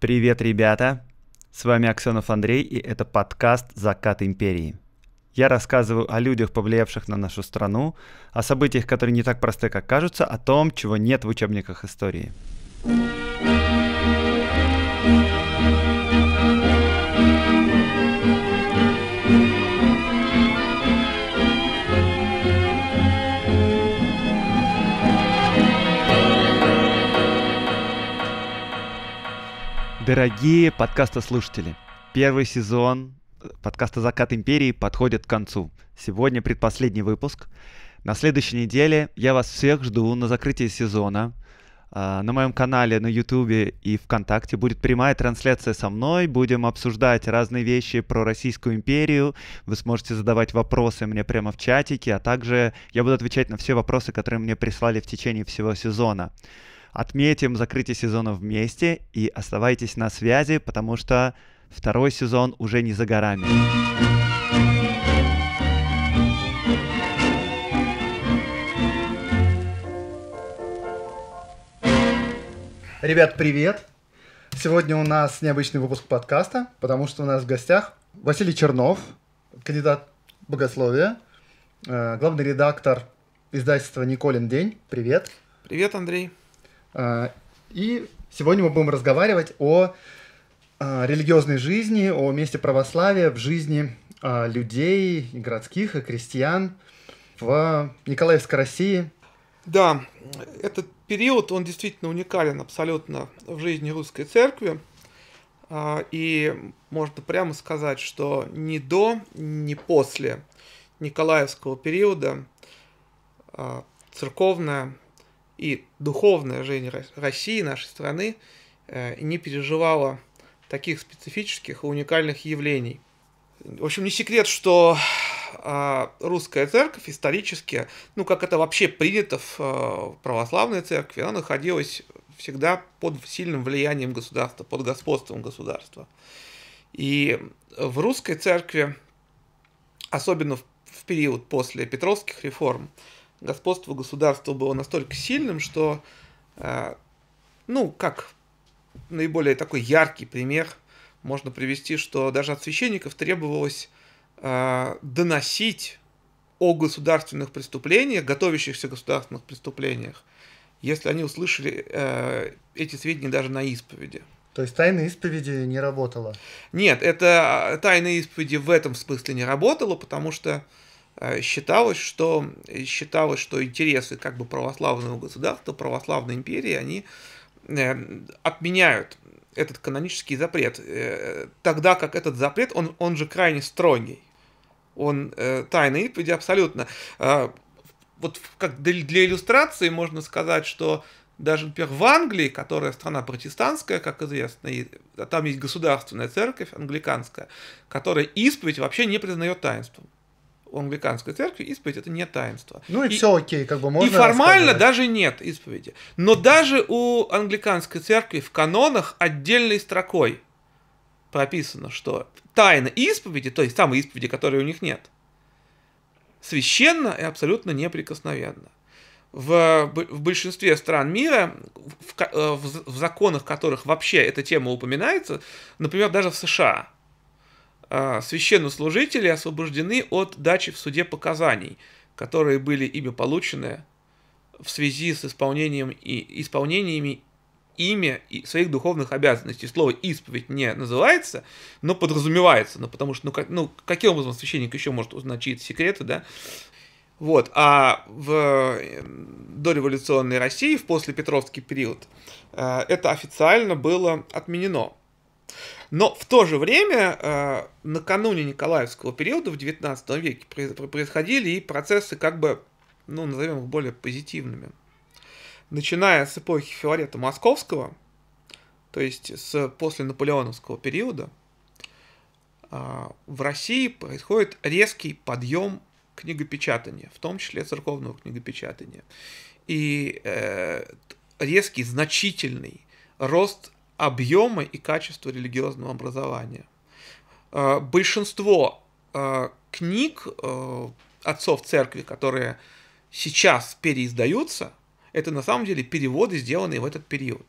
Привет, ребята! С вами Аксенов Андрей, и это подкаст «Закат Империи». Я рассказываю о людях, повлиявших на нашу страну, о событиях, которые не так просты, как кажутся, о том, чего нет в учебниках истории. Дорогие подкастослушатели, первый сезон подкаста «Закат Империи» подходит к концу. Сегодня предпоследний выпуск. На следующей неделе я вас всех жду на закрытии сезона. На моем канале, на Ютубе и ВКонтакте будет прямая трансляция со мной. Будем обсуждать разные вещи про Российскую империю. Вы сможете задавать вопросы мне прямо в чатике, а также я буду отвечать на все вопросы, которые мне прислали в течение всего сезона. Отметим закрытие сезона вместе и оставайтесь на связи, потому что второй сезон уже не за горами. Ребят, привет! Сегодня у нас необычный выпуск подкаста, потому что у нас в гостях Василий Чернов, кандидат богословия, главный редактор издательства «Николин день». Привет! Привет, Андрей! И сегодня мы будем разговаривать о религиозной жизни, о месте православия в жизни людей, и городских, и крестьян в Николаевской России. Да, этот период, он действительно уникален абсолютно в жизни русской церкви. И можно прямо сказать, что ни до, ни после Николаевского периода церковная и духовная жизнь России, нашей страны, не переживала таких специфических и уникальных явлений. В общем, не секрет, что русская церковь исторически, ну, как это вообще принято в православной церкви, она находилась всегда под сильным влиянием государства, под господством государства. И в русской церкви, особенно в период после Петровских реформ, господство государства было настолько сильным, что, как наиболее такой яркий пример можно привести, что даже от священников требовалось доносить о государственных преступлениях, готовящихся государственных преступлениях, если они услышали эти сведения даже на исповеди. То есть тайна исповеди не работала? Нет, это тайна исповеди в этом смысле не работала, потому что считалось, что интересы как бы православного государства, православной империи, они отменяют этот канонический запрет, тогда как этот запрет, он же крайне строгий, он тайной исповеди абсолютно. Вот как для иллюстрации можно сказать, что даже, например, в Англии, которая страна протестантская, как известно, и там есть государственная церковь англиканская, которая исповедь вообще не признает таинством. В англиканской церкви исповедь — это не таинство. Ну и все окей, как бы можно. И формально даже нет исповеди. Но даже у англиканской церкви в канонах отдельной строкой прописано, что тайна исповеди, то есть самой исповеди, которой у них нет, священна и абсолютно неприкосновенна. В большинстве стран мира, в законах которых вообще эта тема упоминается, например, даже в США, священнослужители освобождены от дачи в суде показаний, которые были ими получены в связи с исполнениями ими своих духовных обязанностей. Слово «исповедь» не называется, но подразумевается, потому что, каким образом священник еще может узнать чьи-то секреты, да? Вот, а в дореволюционной России, в послепетровский период, это официально было отменено. Но в то же время, накануне Николаевского периода, в XIX веке, происходили и процессы, назовем их более позитивными. Начиная с эпохи Филарета Московского, то есть после наполеоновского периода, в России происходит резкий подъем книгопечатания, в том числе церковного книгопечатания. И резкий, значительный рост объема и качества религиозного образования. Большинство книг отцов церкви, которые сейчас переиздаются, это на самом деле переводы, сделанные в этот период.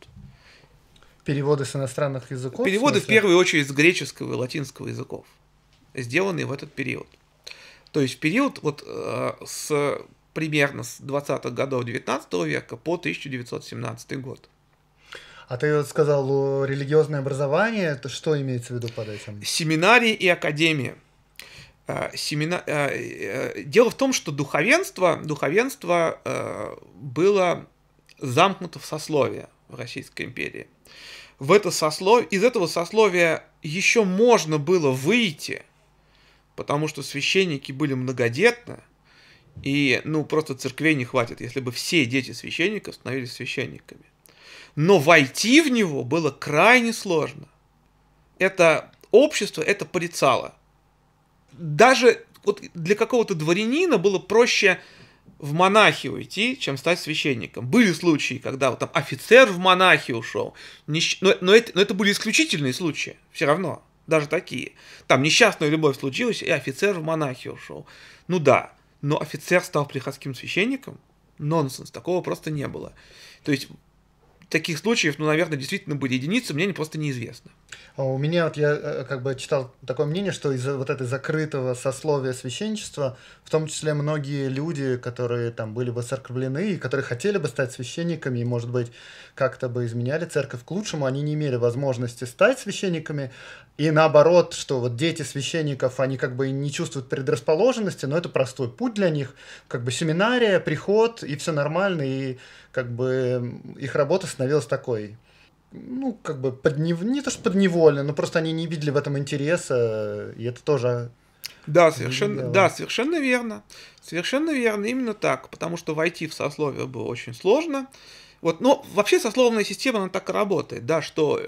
Переводы с иностранных языков? Переводы, в первую очередь, с греческого и латинского языков, сделанные в этот период. То есть в период вот, примерно с 20-х годов XIX века по 1917 год. А ты вот сказал, религиозное образование, то что имеется в виду под этим? Семинарии и академии. Дело в том, что духовенство было замкнуто в сословие в Российской империи. Из этого сословия еще можно было выйти, потому что священники были многодетны, и ну, просто церквей не хватит, если бы все дети священников становились священниками. Но войти в него было крайне сложно. Это общество это порицало. Даже вот для какого-то дворянина было проще в монахи уйти, чем стать священником. Были случаи, когда вот, там, офицер в монахи ушел, но это были исключительные случаи, все равно, даже такие. Там несчастная любовь случилась, и офицер в монахи ушел. Ну да, но офицер стал приходским священником? Нонсенс, такого просто не было. То есть таких случаев, ну, наверное, действительно были единицы, мне просто неизвестно. У меня, вот я как бы читал такое мнение, что из-за вот этой закрытого сословия священничества, в том числе многие люди, которые там были бы церковлены, и которые хотели бы стать священниками, и, может быть, как-то бы изменяли церковь к лучшему, они не имели возможности стать священниками, и наоборот, что вот дети священников, они как бы не чувствуют предрасположенности, но это простой путь для них, как бы семинария, приход, и все нормально, и как бы их работа становилась такой, ну, как бы, не то что подневольно, но просто они не видели в этом интереса, и это тоже... Да, совершенно верно, именно так, потому что войти в сословие было очень сложно, вот, но вообще сословная система, она так и работает, да, что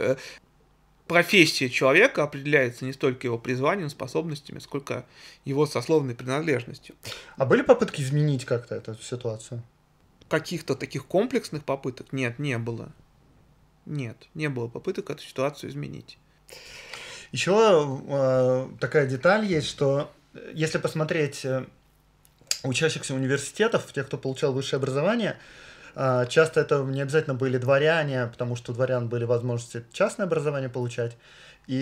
профессия человека определяется не столько его призванием, способностями, сколько его сословной принадлежностью. А были попытки изменить как-то эту ситуацию? Каких-то таких комплексных попыток нет, не было. Нет, не было попыток эту ситуацию изменить. Еще такая деталь есть, что если посмотреть учащихся университетов, тех, кто получал высшее образование, часто это не обязательно были дворяне, потому что у дворян были возможности частное образование получать. И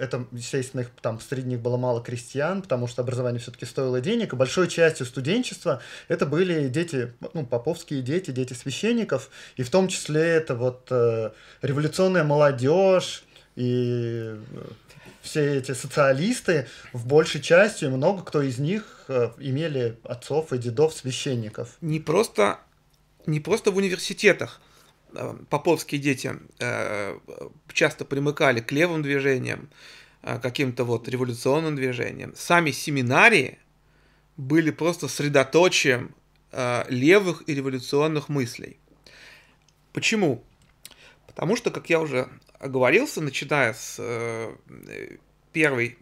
это, естественно, их, там среди них было мало крестьян, потому что образование все-таки стоило денег, и большой частью студенчества это были дети, ну, поповские дети, дети священников, и в том числе это вот революционная молодежь и все эти социалисты, в большей части, много кто из них имели отцов и дедов священников. Не просто в университетах. Поповские дети часто примыкали к левым движениям, каким-то вот революционным движениям. Сами семинарии были просто средоточием левых и революционных мыслей. Почему? Потому что, как я уже оговорился, начиная с первой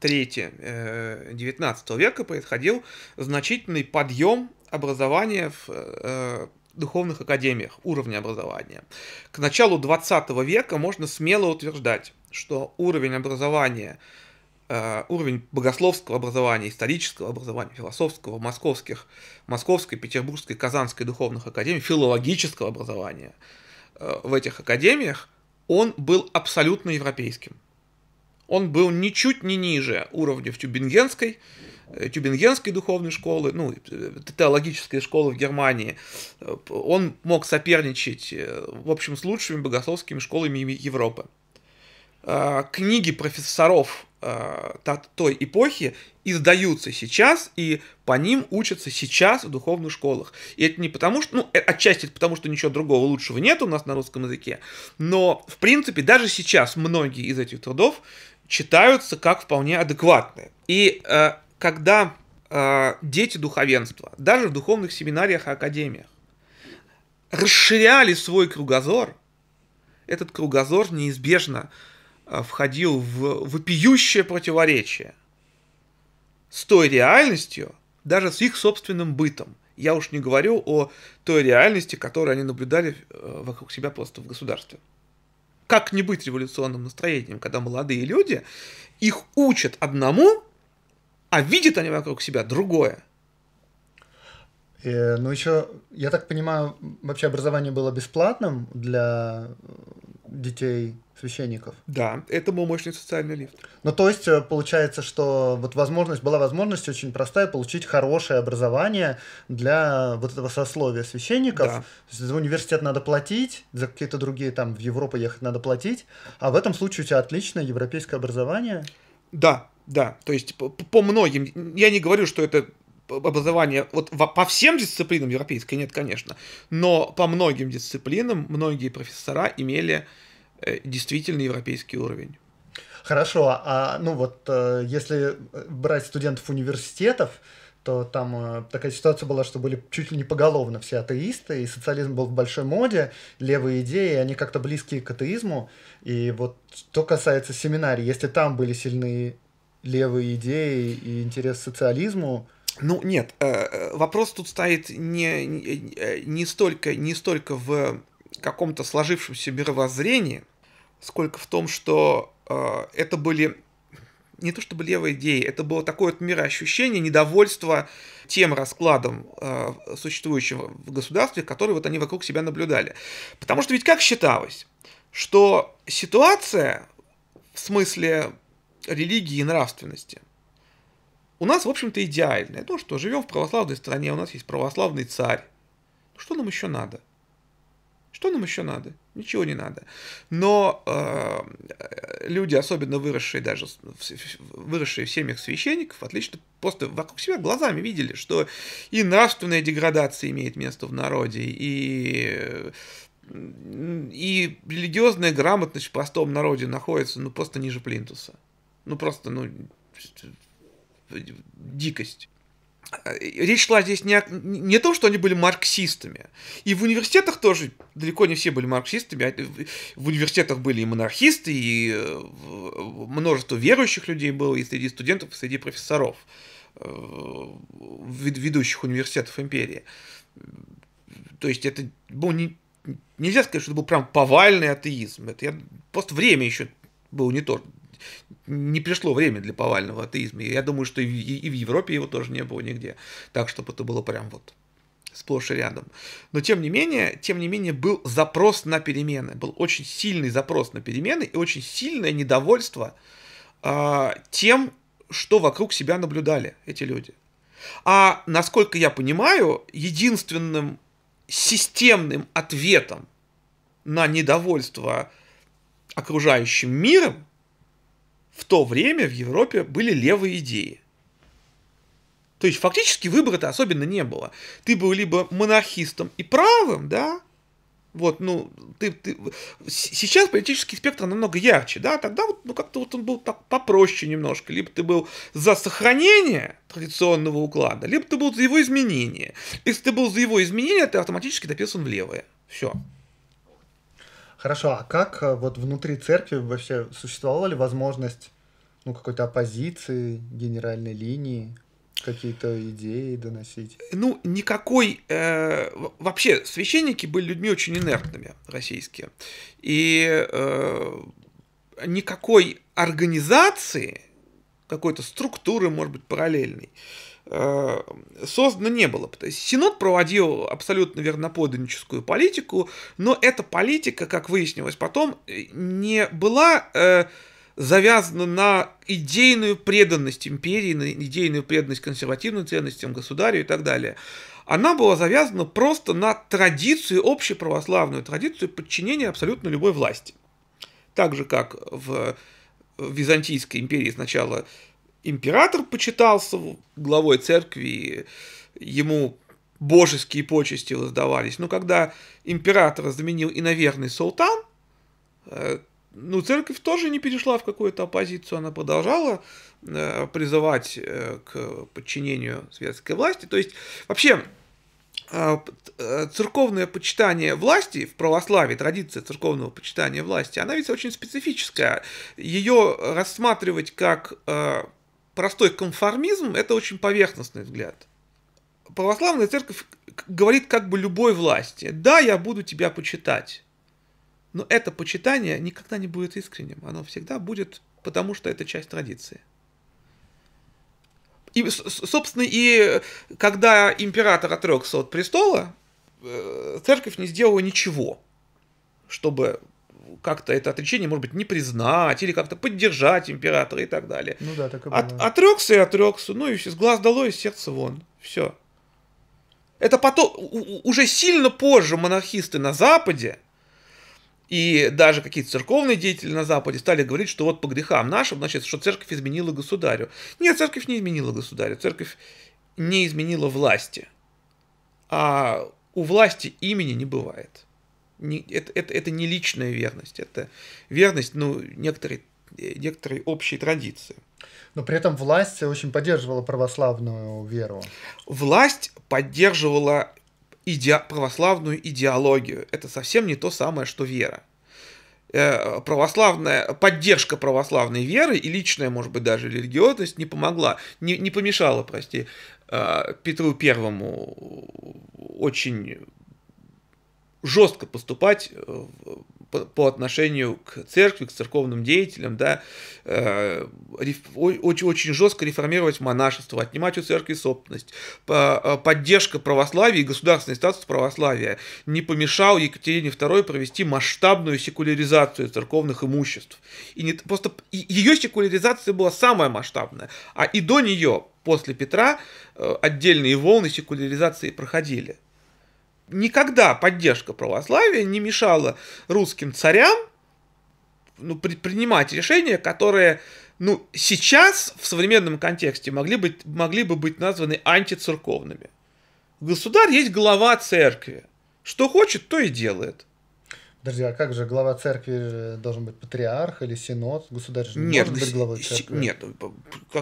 трети XIX века происходил значительный подъем образования в духовных академиях, уровня образования. К началу XX века можно смело утверждать, что уровень образования, уровень богословского образования, исторического образования, философского, московской, петербургской, казанской духовных академий, филологического образования в этих академиях, он был абсолютно европейским. Он был ничуть не ниже уровня в Тюбингенской духовной школы, ну, теологической школы в Германии. Он мог соперничать, в общем, с лучшими богословскими школами Европы. Книги профессоров той эпохи издаются сейчас, и по ним учатся сейчас в духовных школах. И это не потому, что, ну, отчасти потому, что ничего другого лучшего нет у нас на русском языке, но, в принципе, даже сейчас многие из этих трудов читаются как вполне адекватные. И когда дети духовенства, даже в духовных семинариях и академиях, расширяли свой кругозор, этот кругозор неизбежно входил в вопиющее противоречие с той реальностью, даже с их собственным бытом. Я уж не говорю о той реальности, которую они наблюдали вокруг себя просто в государстве. Как не быть революционным настроением, когда молодые люди, их учат одному, а видят они вокруг себя другое. Ну еще, я так понимаю, вообще образование было бесплатным для детей священников. Да, это был мощный социальный лифт. Ну, то есть, получается, что вот была возможность очень простая получить хорошее образование для вот этого сословия священников. Да. За университет надо платить, за какие-то другие, там, в Европу ехать надо платить, а в этом случае у тебя отличное европейское образование. Да, да, то есть по многим, я не говорю, что это... образование вот по всем дисциплинам европейской нет, конечно, но по многим дисциплинам многие профессора имели действительно европейский уровень. Хорошо, а ну вот если брать студентов университетов, то там такая ситуация была, что были чуть ли не поголовно все атеисты, и социализм был в большой моде, левые идеи, они как-то близки к атеизму, и вот что касается семинарий, если там были сильные левые идеи и интерес к социализму. Ну, нет, вопрос тут стоит не столько в каком-то сложившемся мировоззрении, сколько в том, что это были не то чтобы левые идеи, это было такое вот мироощущение, недовольство тем раскладом, существующим в государстве, который вот они вокруг себя наблюдали. Потому что ведь как считалось, что ситуация в смысле религии и нравственности у нас, в общем-то, идеальное. То, что живем в православной стране, у нас есть православный царь. Что нам еще надо? Что нам еще надо? Ничего не надо. Но люди, особенно выросшие в семьях священников, отлично просто вокруг себя глазами видели, что и нравственная деградация имеет место в народе, и религиозная грамотность в простом народе находится, ну, просто ниже плинтуса. Ну, просто, ну... дикость. Речь шла здесь не о том, что они были марксистами. И в университетах тоже далеко не все были марксистами. В университетах были и монархисты, и множество верующих людей было и среди студентов, и среди профессоров ведущих университетов империи. То есть это был нельзя сказать, что это был прям повальный атеизм. Это просто время еще было не то. Не пришло время для повального атеизма. Я думаю, что и в Европе его тоже не было нигде. Так, чтобы это было прям вот сплошь и рядом. Но, тем не менее, был запрос на перемены. Был очень сильный запрос на перемены и очень сильное недовольство тем, что вокруг себя наблюдали эти люди. А, насколько я понимаю, единственным системным ответом на недовольство окружающим миром в то время в Европе были левые идеи. То есть фактически выбора-то особенно не было. Ты был либо монархистом и правым, да? Вот, ну, сейчас политический спектр намного ярче, да? Тогда вот, ну, как-то вот он был так попроще немножко. Либо ты был за сохранение традиционного уклада, либо ты был за его изменение. Если ты был за его изменение, ты автоматически дописан в левое. Все. Хорошо, а как вот внутри церкви вообще существовала ли возможность, ну, какой-то оппозиции, генеральной линии, какие-то идеи доносить? Ну, никакой... Вообще, священники были людьми очень инертными, российские. И никакой организации, какой-то структуры, может быть, параллельной, создано не было. Синод проводил абсолютно верноподданническую политику, но эта политика, как выяснилось потом, не была завязана на идейную преданность империи, на идейную преданность консервативным ценностям, государю и так далее. Она была завязана просто на традицию, общеправославную традицию подчинения абсолютно любой власти. Так же, как в Византийской империи сначала император почитался главой церкви, ему божеские почести воздавались. Но когда императора заменил иноверный султан, ну, церковь тоже не перешла в какую-то оппозицию, она продолжала призывать к подчинению светской власти. То есть вообще церковное почитание власти в православии, традиция церковного почитания власти, она ведь очень специфическая. Ее рассматривать как... простой конформизм – это очень поверхностный взгляд. Православная церковь говорит как бы любой власти: да, я буду тебя почитать, но это почитание никогда не будет искренним, оно всегда будет, потому что это часть традиции. И, собственно, и когда император отрекся от престола, церковь не сделала ничего, чтобы как-то это отречение, может быть, не признать или как-то поддержать императора и так далее. Ну да, так и было. Отрекся и отрекся, ну и все, с глаз дало и сердце вон, все. Это потом, уже сильно позже монархисты на Западе и даже какие-то церковные деятели на Западе стали говорить, что вот по грехам нашим, значит, что церковь изменила государю. Нет, церковь не изменила государю, церковь не изменила власти. А у власти имени не бывает. Это не личная верность, это верность, ну, некоторой общей традиции. Но при этом власть очень поддерживала православную веру. Власть поддерживала православную идеологию. Это совсем не то самое, что вера. Поддержка православной веры и личная, может быть, даже религиозность не помогла, не помешала, прости, Петру I очень жестко поступать по отношению к церкви, к церковным деятелям, да, очень жестко реформировать монашество, отнимать у церкви собственность. Поддержка православия и государственный статус православия не помешал Екатерине II провести масштабную секуляризацию церковных имуществ. И не, просто ее секуляризация была самая масштабная, а и до нее, после Петра, отдельные волны секуляризации проходили. Никогда поддержка православия не мешала русским царям, ну, предпринимать решения, которые, ну, сейчас в современном контексте могли бы быть названы антицерковными. Государь есть глава церкви. Что хочет, то и делает. Подожди, а как же глава церкви должен быть патриарх или синод? Государь же не может быть главой церкви. Нет,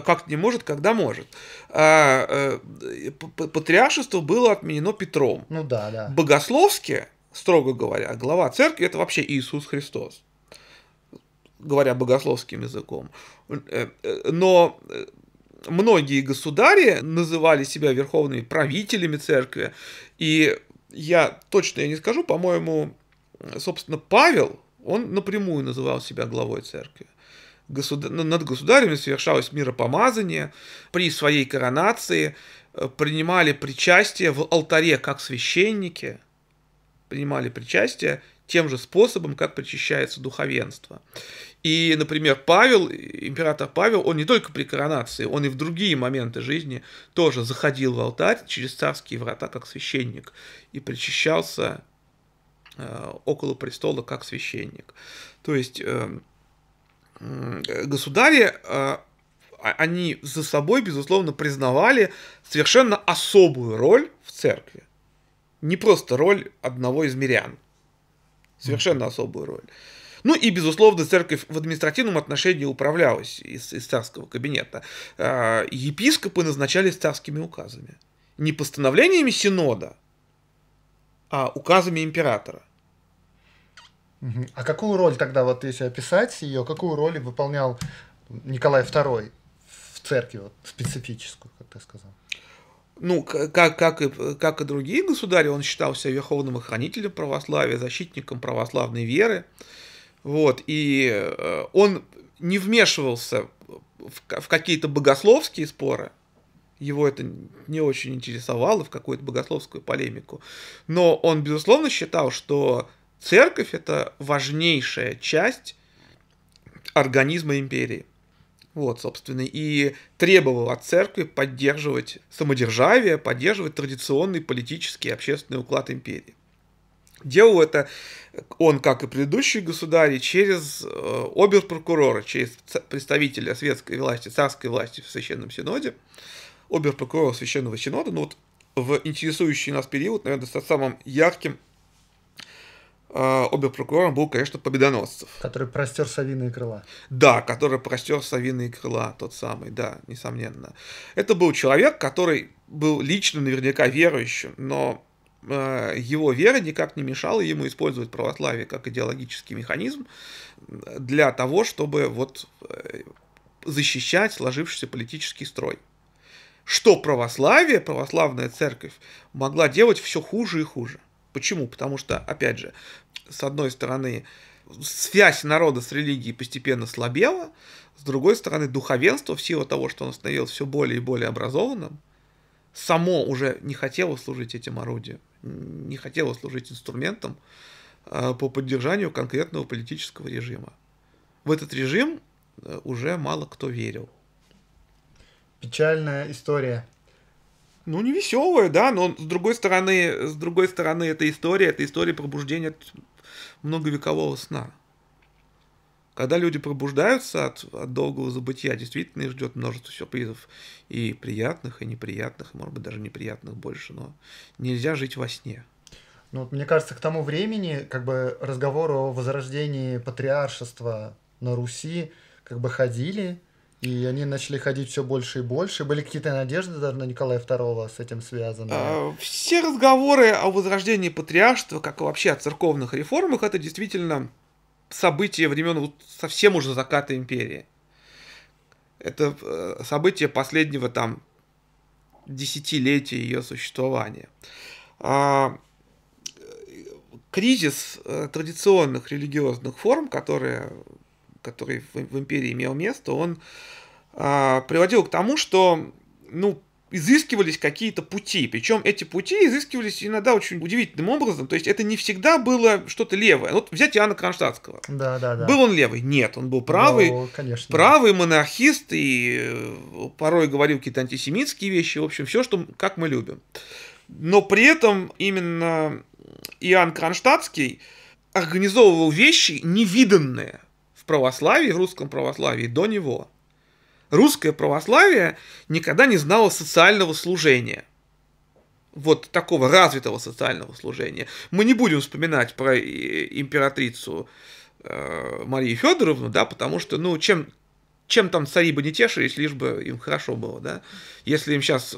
как не может, когда может. Патриаршество было отменено Петром. Ну да, да. Богословски, строго говоря, глава церкви – это вообще Иисус Христос, говоря богословским языком. Но многие государи называли себя верховными правителями церкви. И я точно не скажу, по-моему... Собственно, Павел, он напрямую называл себя главой церкви. Над государями совершалось миропомазание, при своей коронации принимали причастие в алтаре, как священники, принимали причастие тем же способом, как причащается духовенство. И, например, Павел, император Павел, он не только при коронации, он и в другие моменты жизни тоже заходил в алтарь через царские врата, как священник, и причащался около престола как священник. То есть государи, они за собой, безусловно, признавали совершенно особую роль в церкви. Не просто роль одного из мирян. Совершенно особую роль. Ну и, безусловно, церковь в административном отношении управлялась из царского кабинета. Епископы назначались царскими указами. Не постановлениями синода, а указами императора. А какую роль тогда, вот если описать ее, какую роль выполнял Николай II в церкви, вот, специфическую, как ты сказал? Ну, как и другие государи, он считался верховным охранителем православия, защитником православной веры. Вот, и он не вмешивался в какие-то богословские споры. Его это не очень интересовало, в какую-то богословскую полемику. Но он, безусловно, считал, что церковь – это важнейшая часть организма империи. Вот, собственно, и требовал от церкви поддерживать самодержавие, поддерживать традиционный политический и общественный уклад империи. Делал это он, как и предыдущие государи, через обер-прокурора, через представителя светской власти, царской власти в Священном Синоде, обер-прокурора Священного Синода. Ну вот в интересующий нас период, наверное, самым ярким обер-прокурором был, конечно, Победоносцев. Который простер совиные крыла. Да, который простер совиные крыла, тот самый, да, несомненно. Это был человек, который был лично наверняка верующим, но его вера никак не мешала ему использовать православие как идеологический механизм для того, чтобы вот защищать сложившийся политический строй. Что православие, православная церковь могла делать все хуже и хуже. Почему? Потому что, опять же, с одной стороны, связь народа с религией постепенно слабела, с другой стороны, духовенство, в силу того, что оно становилось все более и более образованным, само уже не хотело служить этим орудием, не хотело служить инструментом по поддержанию конкретного политического режима. В этот режим уже мало кто верил. Печальная история. Ну, не веселая, да, но с другой стороны, это история пробуждения от многовекового сна. Когда люди пробуждаются от долгого забытия, действительно их ждет множество сюрпризов. И приятных, и неприятных, и, может быть, даже неприятных больше, но нельзя жить во сне. Ну, вот, мне кажется, к тому времени, как бы, разговор о возрождении патриаршества на Руси, как бы, ходили, и они начали ходить все больше и больше. Были какие-то надежды даже на Николая II с этим связаны? Все разговоры о возрождении патриаршества, как и вообще о церковных реформах, это действительно... события времен совсем уже заката империи. Это события последнего там десятилетия ее существования. Кризис традиционных религиозных форм, который в империи имел место, он приводил к тому, что, ну, изыскивались какие-то пути, причем эти пути изыскивались иногда очень удивительным образом, то есть это не всегда было что-то левое. Вот взять Иоанна Кронштадтского. Да. Был он левый? Нет, он был правый. Ну, конечно. Правый монархист и порой говорил какие-то антисемитские вещи, в общем, все, что, как мы любим. Но при этом именно Иоанн Кронштадтский организовывал вещи, невиданные в православии, в русском православии до него. Русское православие никогда не знало социального служения. Вот такого развитого социального служения. Мы не будем вспоминать про императрицу Марию Федоровну, да, потому что, ну, чем там цари бы не тешились, лишь бы им хорошо было, да. Если им сейчас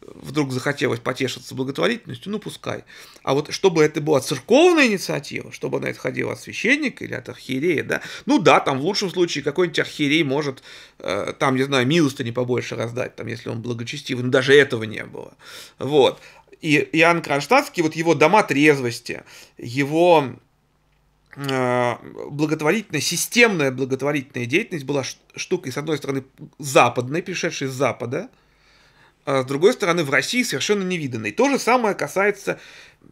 вдруг захотелось потешиться благотворительностью, ну, пускай. А вот чтобы это была церковная инициатива, чтобы она исходила от священника или от архиерея, да, ну да, там в лучшем случае какой-нибудь архиерей может, там, не знаю, милостыни побольше раздать, там, если он благочестивый, но даже этого не было. Вот. И Иоанн Кронштадтский, вот его дома трезвости, его... системная благотворительная деятельность была штукой, с одной стороны, западной, пришедшей с Запада, а с другой стороны, в России совершенно невиданной. То же самое касается,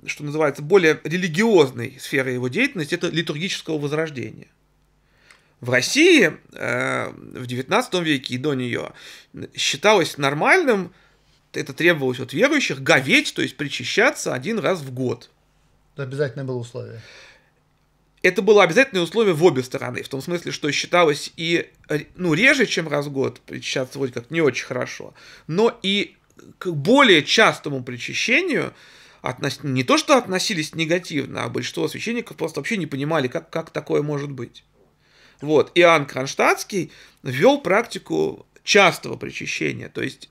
что называется, более религиозной сферы его деятельности, это литургического возрождения. В России в XIX веке и до нее считалось нормальным, это требовалось от верующих, говеть, то есть причащаться один раз в год. Это обязательное было условие. Это было обязательное условие в обе стороны, в том смысле, что считалось и, ну, реже, чем раз в год, причащаться вроде как не очень хорошо, но и к более частому причащению не то что относились негативно, а большинство священников просто вообще не понимали, как такое может быть. Вот. Иоанн Кронштадтский ввел практику частого причащения, то есть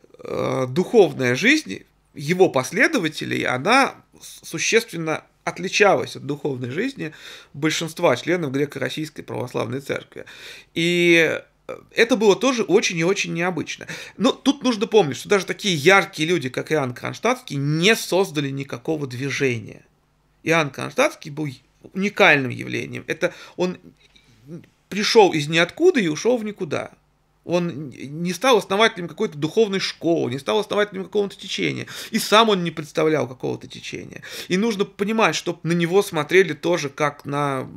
духовная жизнь его последователей, она существенно отличалась от духовной жизни большинства членов Греко-Российской Православной Церкви. И это было тоже очень и очень необычно. Но тут нужно помнить, что даже такие яркие люди, как Иоанн Кронштадтский, не создали никакого движения. Иоанн Кронштадтский был уникальным явлением. Это он пришел из ниоткуда и ушел в никуда. Он не стал основателем какой-то духовной школы, не стал основателем какого-то течения. И сам он не представлял какого-то течения. И нужно понимать, что на него смотрели тоже как на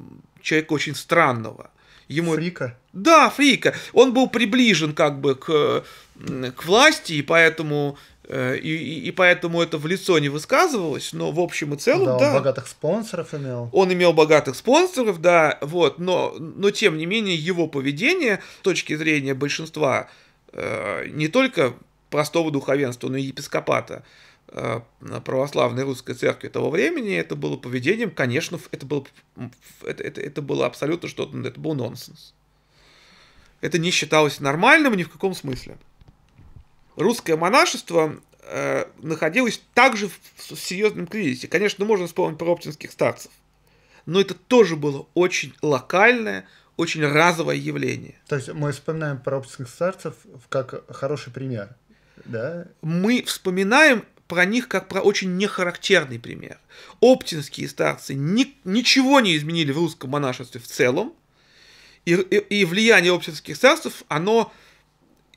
человека очень странного. Фрика? Да, фрика. Он был приближен как бы к власти, и поэтому... И поэтому это в лицо не высказывалось, но в общем и целом, да. Он богатых спонсоров имел. Он имел богатых спонсоров, да, вот, но тем не менее его поведение с точки зрения большинства не только простого духовенства, но и епископата православной русской церкви того времени, это было поведением, конечно, это было абсолютно что-то, это был нонсенс. Это не считалось нормальным ни в каком смысле. Русское монашество находилось также в серьезном кризисе. Конечно, можно вспомнить про оптинских старцев, но это тоже было очень локальное, очень разовое явление. То есть мы вспоминаем про оптинских старцев как хороший пример, да? Мы вспоминаем про них как про очень нехарактерный пример. Оптинские старцы ничего не изменили в русском монашестве в целом, и влияние оптинских старцев, оно...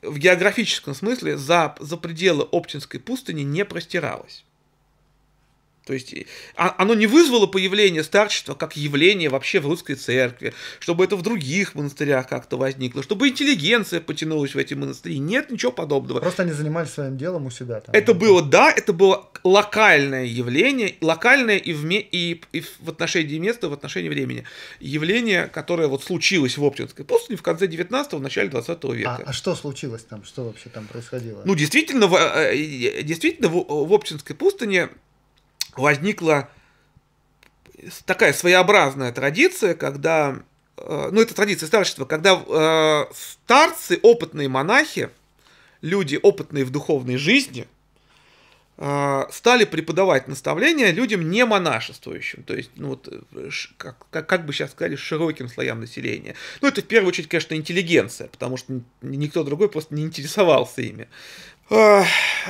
в географическом смысле за пределы Оптинской пустыни не простиралось. То есть оно не вызвало появление старчества как явление вообще в русской церкви, чтобы это в других монастырях как-то возникло, чтобы интеллигенция потянулась в эти монастыри. Нет ничего подобного. Просто они занимались своим делом у себя. Там. Это было, да, это было локальное явление, локальное и в отношении места, в отношении времени. Явление, которое вот случилось в Оптинской пустыне в конце 19-го, в начале 20 века. А что случилось там? Что вообще там происходило? Ну, действительно, в Оптинской пустыне возникла такая своеобразная традиция, когда, ну, это традиция старчества, когда старцы, опытные монахи, люди, опытные в духовной жизни, стали преподавать наставления людям не монашествующим, то есть, ну, вот, как бы сейчас сказали, широким слоям населения. Ну, это в первую очередь, конечно, интеллигенция, потому что никто другой просто не интересовался ими. То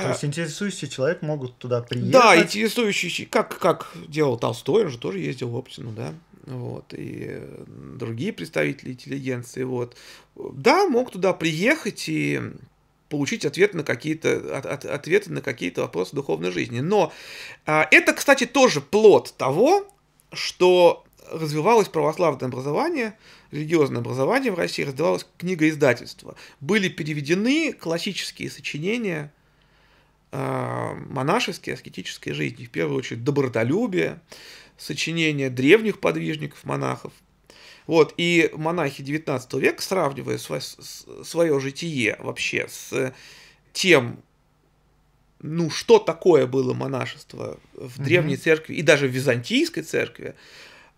есть интересующий человек могут туда приехать. Да, интересующий, как делал Толстой, он же тоже ездил в Оптину, да, вот, и другие представители интеллигенции, вот, да, мог туда приехать и получить ответы на какие-то вопросы духовной жизни. Но это, кстати, тоже плод того, что развивалось православное образование, религиозное образование в России, развивалось книгоиздательство. Были переведены классические сочинения монашеской, аскетической жизни. В первую очередь «Добротолюбие», сочинения древних подвижников, монахов. Вот, и монахи XIX века, сравнивая свое житие вообще с тем, ну, что такое было монашество в Древней Церкви и даже в Византийской Церкви,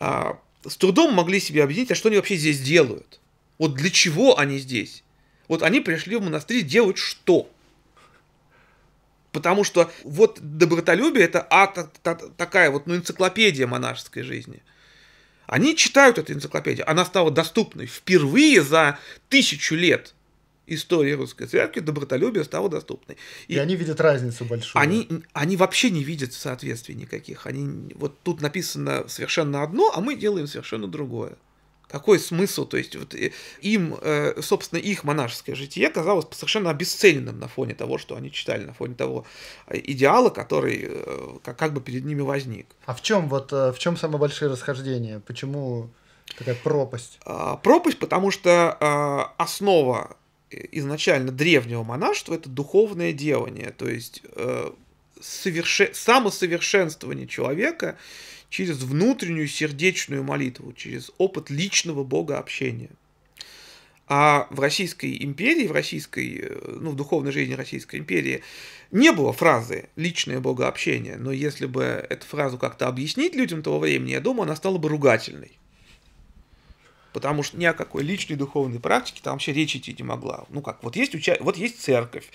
с трудом могли себе объяснить, а что они вообще здесь делают. Вот для чего они здесь? Вот они пришли в монастырь делать что? Потому что вот добротолюбие – это такая вот, ну, энциклопедия монашеской жизни. Они читают эту энциклопедию. Она стала доступной впервые за 1000 лет истории русской церкви. Добротолюбие стало доступной. И они видят разницу большую. Они вообще не видят соответствий никаких. Они, вот тут написано совершенно одно, а мы делаем совершенно другое. Какой смысл? То есть вот, им, собственно, их монашеское житие казалось совершенно обесцененным на фоне того, что они читали, на фоне того идеала, который как бы перед ними возник. А в чем самые большие расхождения? Почему такая пропасть? Пропасть, потому что основа изначально древнего монашества – это духовное делание, то есть самосовершенствование человека через внутреннюю сердечную молитву, через опыт личного богообщения. А в Российской империи, в духовной жизни Российской империи не было фразы «личное богообщение», но если бы эту фразу как-то объяснить людям того времени, я думаю, она стала бы ругательной. Потому что ни о какой личной духовной практике там вообще речи идти не могла. Ну как, вот есть церковь.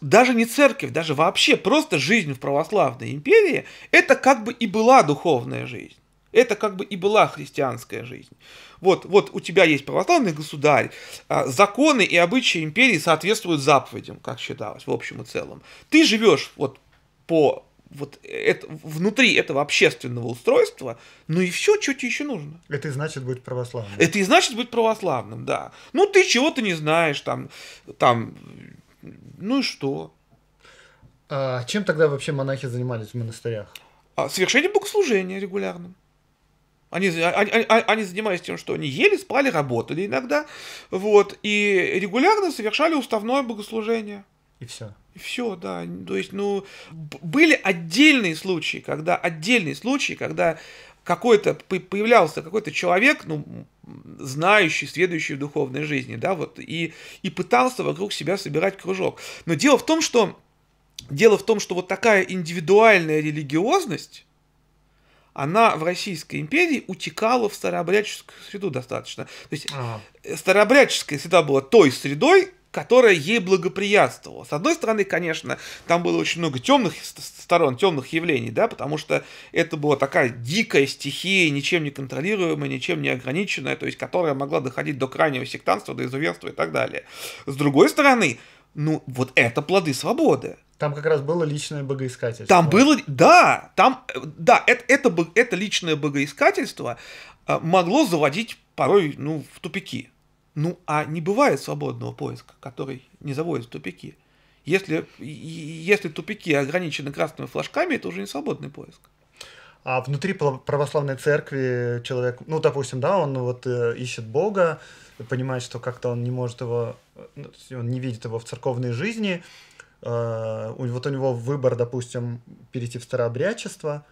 Даже не церковь, даже вообще просто жизнь в православной империи, это как бы и была духовная жизнь. Это как бы и была христианская жизнь. Вот у тебя есть православный государь, законы и обычаи империи соответствуют заповедям, как считалось, в общем и целом. Ты живешь внутри этого общественного устройства, ну и все, что тебе еще нужно. Это и значит быть православным. Это и значит быть православным, да. Ну ты чего-то не знаешь, ну и что? А чем тогда вообще монахи занимались в монастырях? Совершение богослужения регулярным. Они занимались тем, что они ели, спали, работали иногда, вот, и регулярно совершали уставное богослужение. И все. И все, да. То есть, ну, были отдельные случаи, когда появлялся какой-то человек, ну, знающий, следующий в духовной жизни, да, вот, и пытался вокруг себя собирать кружок. Но дело в том, что вот такая индивидуальная религиозность, она в Российской империи утекала в старообрядческую среду достаточно. То есть, старообрядческая среда была той средой, которая ей благоприятствовала. С одной стороны, конечно, там было очень много темных сторон, темных явлений, да, потому что это была такая дикая стихия, ничем не контролируемая, ничем не ограниченная, то есть которая могла доходить до крайнего сектантства, до изуверства и так далее. С другой стороны, ну, вот это плоды свободы. Там как раз было личное богоискательство. Это личное богоискательство могло заводить порой, ну, в тупики. Ну, а не бывает свободного поиска, который не заводит в тупики. Если тупики ограничены красными флажками, это уже не свободный поиск. А внутри православной церкви человек, ну, допустим, да, он вот ищет Бога, понимает, что как-то он не может его, он не видит его в церковной жизни, вот у него выбор, допустим, перейти в старообрядчество,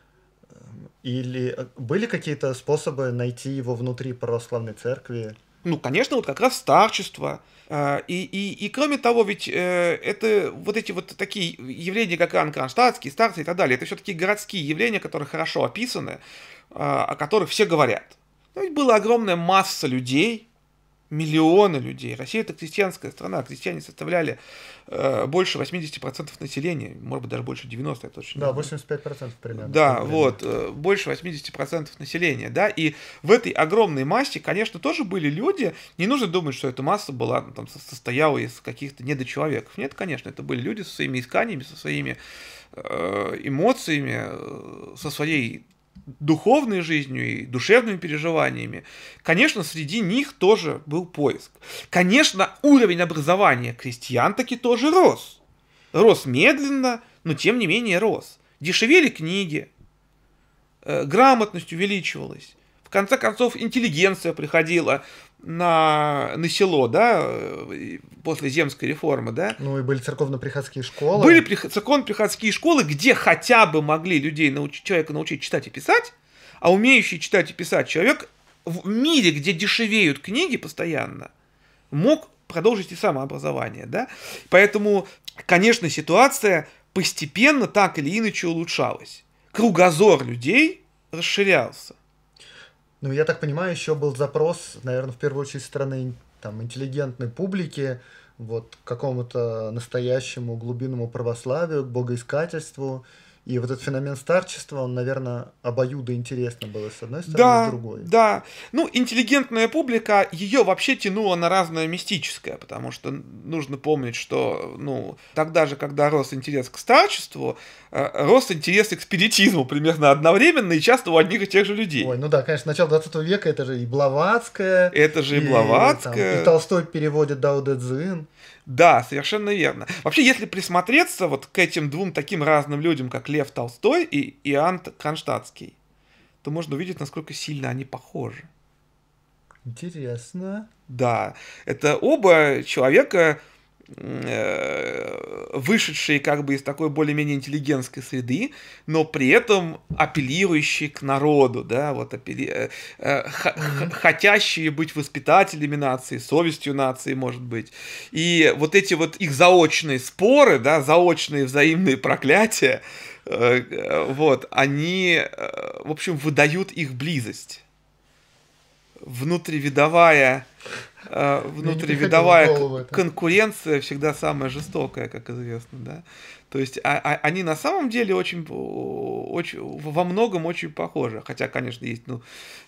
или были какие-то способы найти его внутри православной церкви? Ну, конечно, вот как раз старчество. И кроме того, ведь это вот эти вот такие явления, как Иоанн Кронштадтский, старцы и так далее, это все-таки городские явления, которые хорошо описаны, о которых все говорят. Но ведь была огромная масса людей, миллионы людей. Россия — это крестьянская страна, крестьяне составляли больше 80% населения, может быть, даже больше 90%, это очень... Да, 85% примерно. Да, вот, больше 80% населения, да, и в этой огромной массе, конечно, тоже были люди, не нужно думать, что эта масса была, там, состояла из каких-то недочеловеков. Нет, конечно, это были люди со своими исканиями, со своими эмоциями, со своей духовной жизнью и душевными переживаниями. Конечно, среди них тоже был поиск. Конечно, уровень образования крестьян таки тоже рос. Рос медленно, но тем не менее рос. Дешевели книги, грамотность увеличивалась. В конце концов, интеллигенция приходила на село, да, после земской реформы, да. Ну и были церковно-приходские школы. Были церковно-приходские школы, где хотя бы могли людей научить, человека научить читать и писать, а умеющий читать и писать человек в мире, где дешевеют книги постоянно, мог продолжить и самообразование, да. Поэтому, конечно, ситуация постепенно так или иначе улучшалась. Кругозор людей расширялся. Ну, я так понимаю, еще был запрос, наверное, в первую очередь, со стороны там, интеллигентной публики, вот, к какому-то настоящему глубинному православию, к богоискательству. И вот этот феномен старчества, он, наверное, обоюдо интересно было с одной стороны, да, с другой. Да, ну, интеллигентная публика, ее вообще тянуло на разное мистическое, потому что нужно помнить, что, ну, тогда же, когда рос интерес к старчеству, рос интерес к спиритизму примерно одновременно и часто у одних и тех же людей. Ой, ну да, конечно, начало 20 века, это же и Блаватская. Это же и Блаватская. Там, и Толстой переводит Дао Дэ Цзин. Да, совершенно верно. Вообще, если присмотреться вот к этим двум таким разным людям, как Лев Толстой и Иоанн Кронштадтский, то можно увидеть, насколько сильно они похожи. Интересно. Да, это оба человека, вышедшие как бы из такой более-менее интеллигентской среды, но при этом апеллирующие к народу, да, вот хотящие быть воспитателями нации, совестью нации, может быть. И вот эти вот их заочные споры, да, заочные взаимные проклятия, вот, они, в общем, выдают их близость. Внутривидовая конкуренция всегда самая жестокая, как известно, да. То есть они на самом деле очень, во многом очень похожи, хотя, конечно, есть, ну,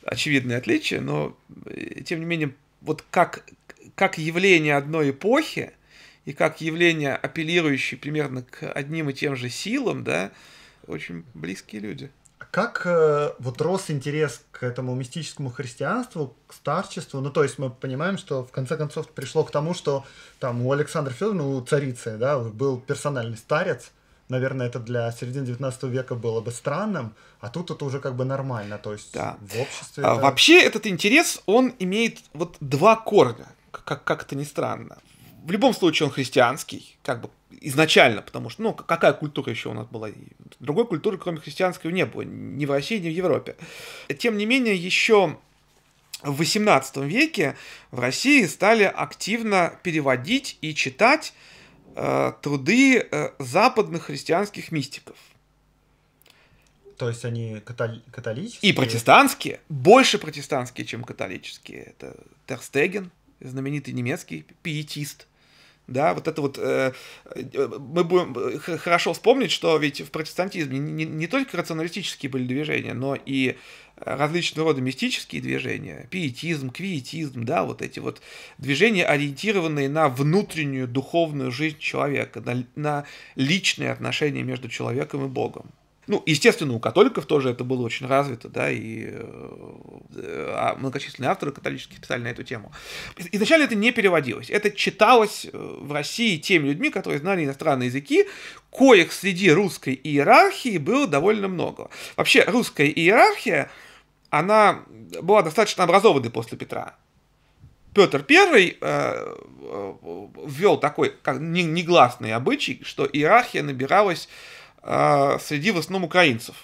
очевидные отличия, но тем не менее вот как явление одной эпохи и как явление, апеллирующее примерно к одним и тем же силам, да, очень близкие люди. Как вот рос интерес к этому мистическому христианству, к старчеству? Ну, то есть мы понимаем, что в конце концов пришло к тому, что там у Александры Федоровны, у царицы, да, был персональный старец. Наверное, это для середины 19 века было бы странным, а тут это уже как бы нормально, то есть да. В обществе... Это... Вообще этот интерес, он имеет вот два корня, как это ни странно. В любом случае он христианский, как бы изначально, потому что, ну, какая культура еще у нас была? Другой культуры, кроме христианского, не было ни в России, ни в Европе. Тем не менее, еще в XVIII веке в России стали активно переводить и читать труды западных христианских мистиков. То есть они католические? И протестантские, больше протестантские, чем католические. Это Терстеген, знаменитый немецкий пиетист. Да, вот это вот мы будем хорошо вспомнить, что ведь в протестантизме не только рационалистические были движения, но и различного рода мистические движения, пиетизм, квиетизм, да, вот эти вот движения, ориентированные на внутреннюю духовную жизнь человека, на личные отношения между человеком и Богом. Ну, естественно, у католиков тоже это было очень развито, да, и многочисленные авторы католические писали на эту тему. Изначально это не переводилось, это читалось в России теми людьми, которые знали иностранные языки, коих среди русской иерархии было довольно много. Вообще, русская иерархия, она была достаточно образованной после Петра. Петр I ввел такой негласный обычай, что иерархия набиралась среди в основном украинцев,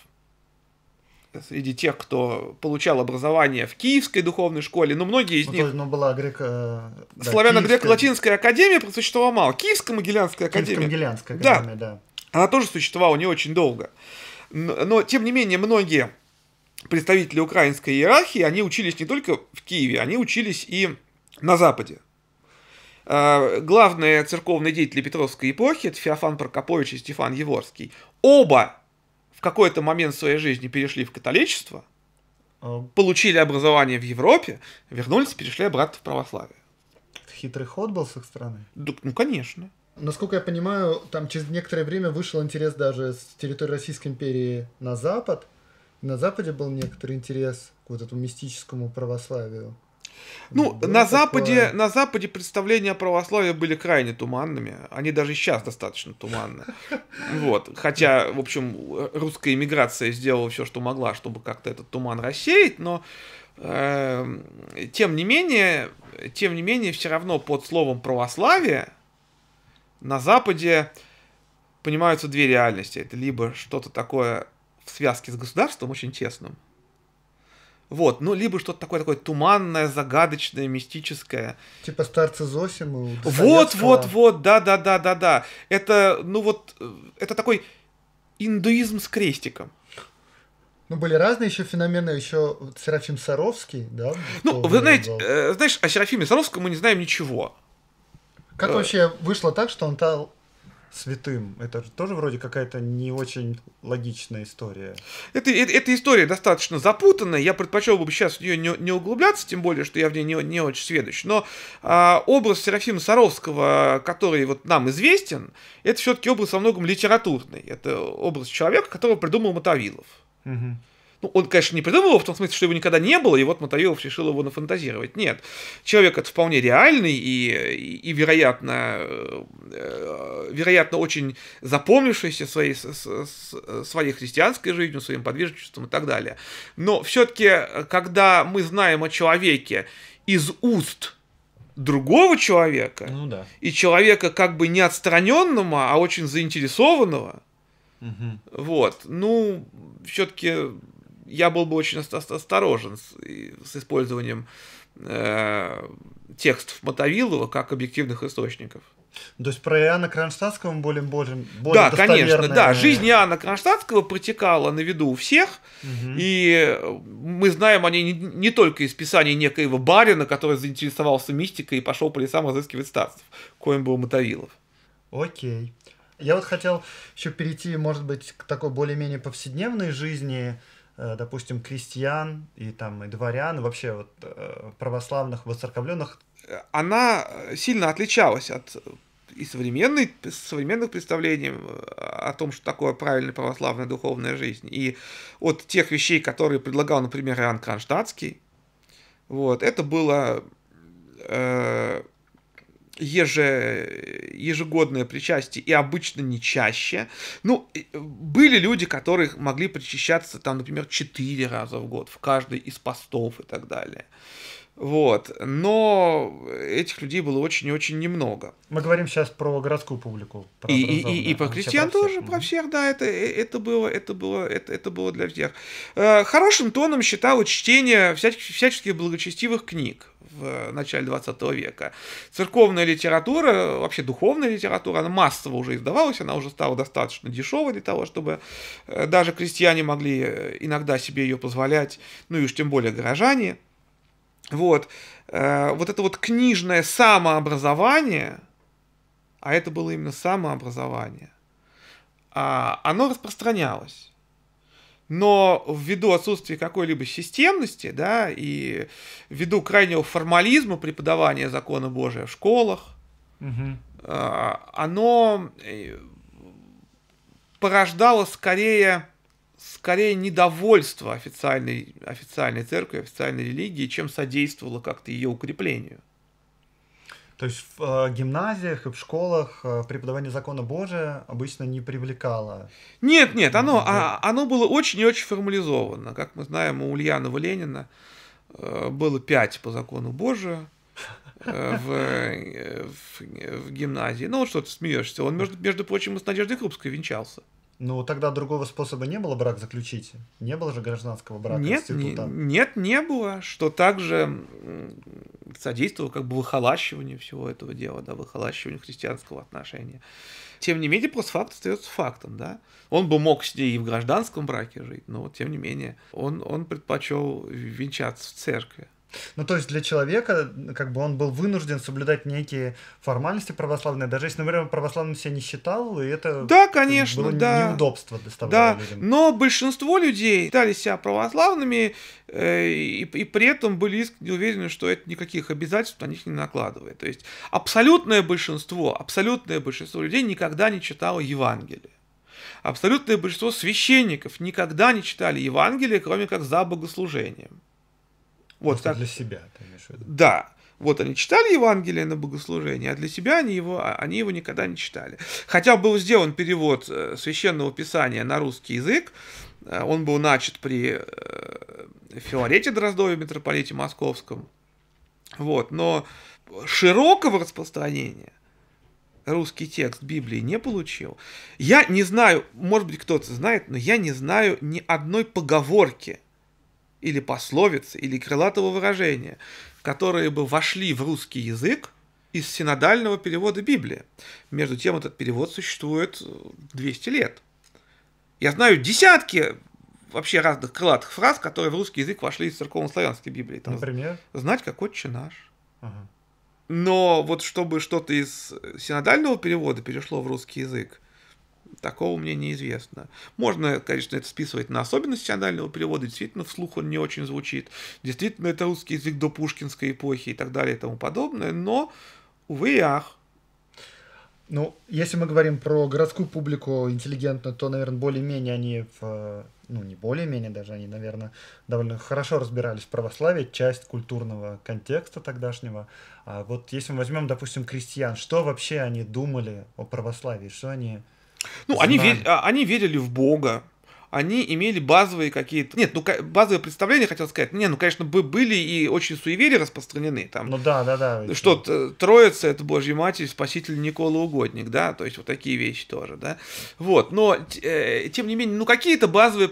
среди тех, кто получал образование в Киевской духовной школе, но многие из них... Ну, была славяно-греко-латинская академия просуществовала мало. Киево-Могилянская академия. Киево-Могилянская академия, да. Она тоже существовала не очень долго. Но, тем не менее, многие представители украинской иерархии, они учились не только в Киеве, они учились и на Западе. Главные церковные деятели Петровской эпохи, это Феофан Прокопович и Стефан Яворский, оба в какой-то момент своей жизни перешли в католичество, получили образование в Европе, вернулись, перешли обратно в православие. Хитрый ход был с их стороны? Ну, конечно. Насколько я понимаю, там через некоторое время вышел интерес даже с территории Российской империи на Запад. На Западе был некоторый интерес к вот этому мистическому православию. Ну, да, на Западе представления о православии были крайне туманными. Они даже сейчас достаточно туманны. Вот. Хотя, в общем, русская эмиграция сделала все, что могла, чтобы как-то этот туман рассеять, но тем не менее, все равно под словом православие на Западе понимаются две реальности. Это либо что-то такое в связке с государством очень тесным. Вот, ну, либо что-то такое туманное, загадочное, мистическое. Типа старцы Зосимы. Вот, да. Это, ну вот, это такой индуизм с крестиком. Ну, были разные еще феномены, еще Серафим Саровский, да? Ну, вы знаете, о Серафиме Саровском мы не знаем ничего. Как вообще вышло так, что он стал святым? Это же тоже вроде какая-то не очень логичная история. Эта история достаточно запутанная. Я предпочел бы сейчас в нее не углубляться, тем более, что я в ней не очень сведущ. Но образ Серафима Саровского, который вот нам известен, это все-таки образ во многом литературный. Это образ человека, которого придумал Мотовилов. Угу. Ну, он, конечно, не придумал его в том смысле, что его никогда не было, и вот Мотовилов решил его нафантазировать. Нет, человек это вполне реальный и вероятно, очень запомнившийся своей христианской жизнью, своим подвижничеством и так далее. Но все-таки, когда мы знаем о человеке из уст другого человека, ну, да. И человека как бы не отстраненного, а очень заинтересованного, угу. Вот, ну, все-таки... Я был бы очень осторожен с использованием текстов Мотовилова как объективных источников. То есть про Иоанна Кронштадтского мы более достоверные... конечно, да. Жизнь Иоанна Кронштадтского протекала на виду у всех, угу. И мы знаем о ней не только из писаний некоего барина, который заинтересовался мистикой и пошел по лесам разыскивать старцев, коим был Мотовилов. Окей. Я вот хотел еще перейти, может быть, к такой более-менее повседневной жизни, допустим, крестьян и там и дворян, и вообще вот православных, воцерковленных. Она сильно отличалась от и современных представлений о том, что такое правильная православная духовная жизнь, и от тех вещей, которые предлагал, например, Иоанн Кронштадтский. Вот, это было ежегодное причастие, и обычно не чаще. Ну, были люди, которые могли причащаться, там, например, 4 раза в год, в каждый из постов и так далее. Вот. Но этих людей было очень и очень немного. Мы говорим сейчас про городскую публику. Про и про крестьян тоже, про всех, да, это было для всех. Хорошим тоном считало чтение всяческих благочестивых книг в начале 20 века. Церковная литература, вообще духовная литература, она массово уже издавалась, она уже стала достаточно дешевой для того, чтобы даже крестьяне могли иногда себе ее позволять, ну и уж тем более горожане. Вот. Вот это вот книжное самообразование, а это было именно самообразование, оно распространялось. Но ввиду отсутствия какой-либо системности, да, и ввиду крайнего формализма преподавания закона Божия в школах, угу. Оно порождало скорее скорее недовольство официальной церкви, официальной религии, чем содействовало как-то ее укреплению. То есть в гимназиях и в школах преподавание закона Божия обычно не привлекало? Нет, нет, оно было очень и очень формализовано. Как мы знаем, у Ульянова Ленина было 5 по закону Божию в гимназии. Ну вот что ты смеешься. Он, между прочим, с Надеждой Крупской венчался. Ну, тогда другого способа не было брак заключить? Не было же гражданского брака? Нет, не было, что также содействовало как бы выхолащиванию всего этого дела, да, выхолащиванию христианского отношения. Тем не менее, просто факт остается фактом, да. Он бы мог с ней и в гражданском браке жить, но, тем не менее, он предпочел венчаться в церкви. Ну, то есть для человека, как бы, он был вынужден соблюдать некие формальности православные, даже если, например, православным себя не считал, и это было неудобство доставляло людям. Но большинство людей считали себя православными, и при этом были искренне уверены, что это никаких обязательств на них не накладывает. То есть абсолютное большинство людей никогда не читало Евангелие. Абсолютное большинство священников никогда не читали Евангелие, кроме как за богослужением. Вот так. Для себя, ты имеешь в виду? Да. Вот они читали Евангелие на богослужении, а для себя они его никогда не читали. Хотя был сделан перевод Священного Писания на русский язык, он был начат при Филарете Дроздове, митрополите московском. Вот. Но широкого распространения русский текст Библии не получил. Я не знаю, может быть, кто-то знает, но я не знаю ни одной поговорки, или пословицы, или крылатого выражения, которые бы вошли в русский язык из синодального перевода Библии. Между тем, этот перевод существует 200 лет. Я знаю десятки вообще разных крылатых фраз, которые в русский язык вошли из церковно-славянской Библии. Там, например? Знать, как Отче наш. Ага. Но вот чтобы что-то из синодального перевода перешло в русский язык, такого мне неизвестно. Можно, конечно, это списывать на особенности синодального перевода. Действительно, вслух он не очень звучит. Действительно, это русский язык до пушкинской эпохи и так далее и тому подобное. Но, увы и ах. Ну, если мы говорим про городскую публику интеллигентную, то, наверное, более-менее они, ну, не более-менее даже, они, наверное, довольно хорошо разбирались в православии, часть культурного контекста тогдашнего. А вот если мы возьмем, допустим, крестьян, что вообще они думали о православии, что они... Ну, они верили в Бога, они имели базовые какие-то... Нет, ну, базовые представления, хотел сказать. Не, ну, конечно, были и очень суеверия распространены. Там, ну, да. Что Троица — это Божья Матерь, Спаситель Никола Угодник, да? То есть вот такие вещи тоже, да? Вот, но, тем не менее, ну, какие-то базовые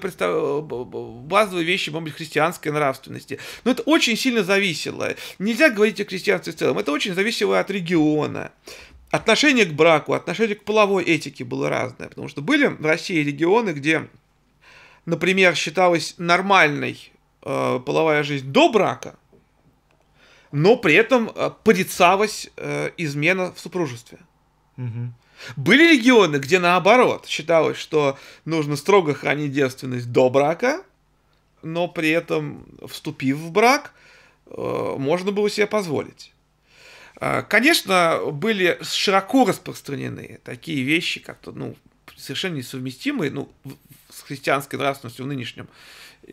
вещи, может быть, христианской нравственности. Но это очень сильно зависело. Нельзя говорить о христианстве в целом. Это очень зависело от региона. Отношение к браку, отношение к половой этике было разное, потому что были в России регионы, где, например, считалась нормальной половая жизнь до брака, но при этом порицалась измена в супружестве. Угу. Были регионы, где наоборот считалось, что нужно строго хранить девственность до брака, но при этом, вступив в брак, можно было себе позволить. Конечно, были широко распространены такие вещи, которые, ну, совершенно несовместимые, ну, с христианской нравственностью в нынешнем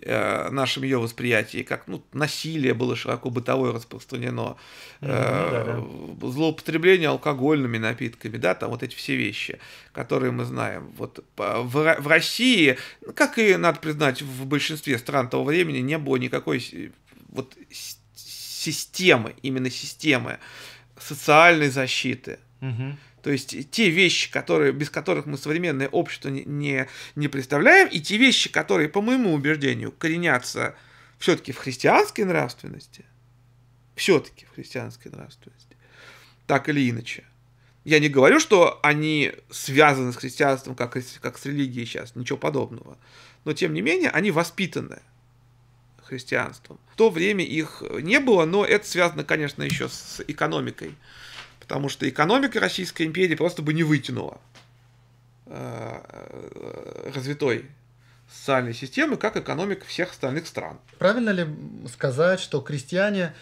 нашем ее восприятии, как, ну, насилие было широко бытовое распространено, злоупотребление алкогольными напитками, да, там вот эти все вещи, которые мы знаем. Вот в России, как и, надо признать, в большинстве стран того времени не было никакой вот системы, именно системы социальной защиты. Угу. То есть те вещи, без которых мы современное общество не представляем, и те вещи, которые, по моему убеждению, коренятся все-таки в христианской нравственности, так или иначе. Я не говорю, что они связаны с христианством, как с религией сейчас, ничего подобного. Но, тем не менее, они воспитаны христианством. В то время их не было, но это связано, конечно, еще с экономикой, потому что экономика Российской империи просто бы не вытянула развитой социальной системы, как экономика всех остальных стран. Правильно ли сказать, что крестьяне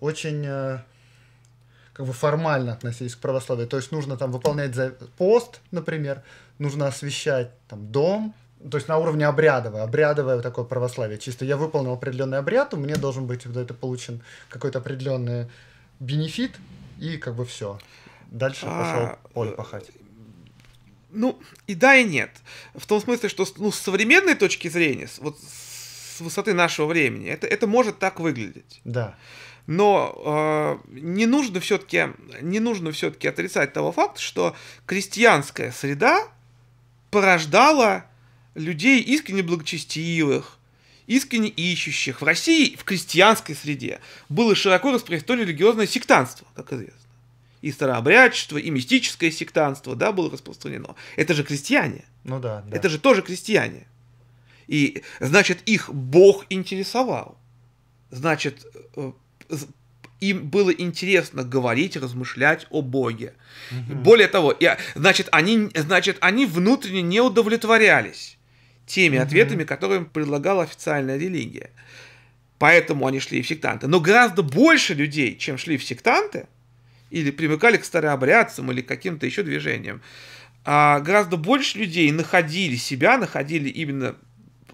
очень... как бы формально относились к православию? То есть нужно там выполнять пост, например, нужно освещать там дом. То есть на уровне обрядовое такое православие. Чисто я выполнил определенный обряд, у меня должен быть это получен какой-то определенный бенефит, и как бы все. Дальше пошел поле пахать. Ну, и да, и нет. В том смысле, что с современной точки зрения, вот с высоты нашего времени, это может так выглядеть. Да. Но не нужно все-таки отрицать того факта, что крестьянская среда порождала людей искренне благочестивых, искренне ищущих. В России, в крестьянской среде, было широко распространено религиозное сектантство, как известно. И старообрядчество, и мистическое сектантство, да, было распространено. Это же крестьяне. Ну да, да. Это же тоже крестьяне. И, значит, их Бог интересовал. Значит, им было интересно говорить, размышлять о Боге. Угу. Более того, значит, они внутренне не удовлетворялись теми ответами, которые им предлагала официальная религия. Поэтому они шли в сектанты. Но гораздо больше людей, чем шли в сектанты, или примыкали к старообрядцам, или к каким-то еще движениям, гораздо больше людей находили себя, находили именно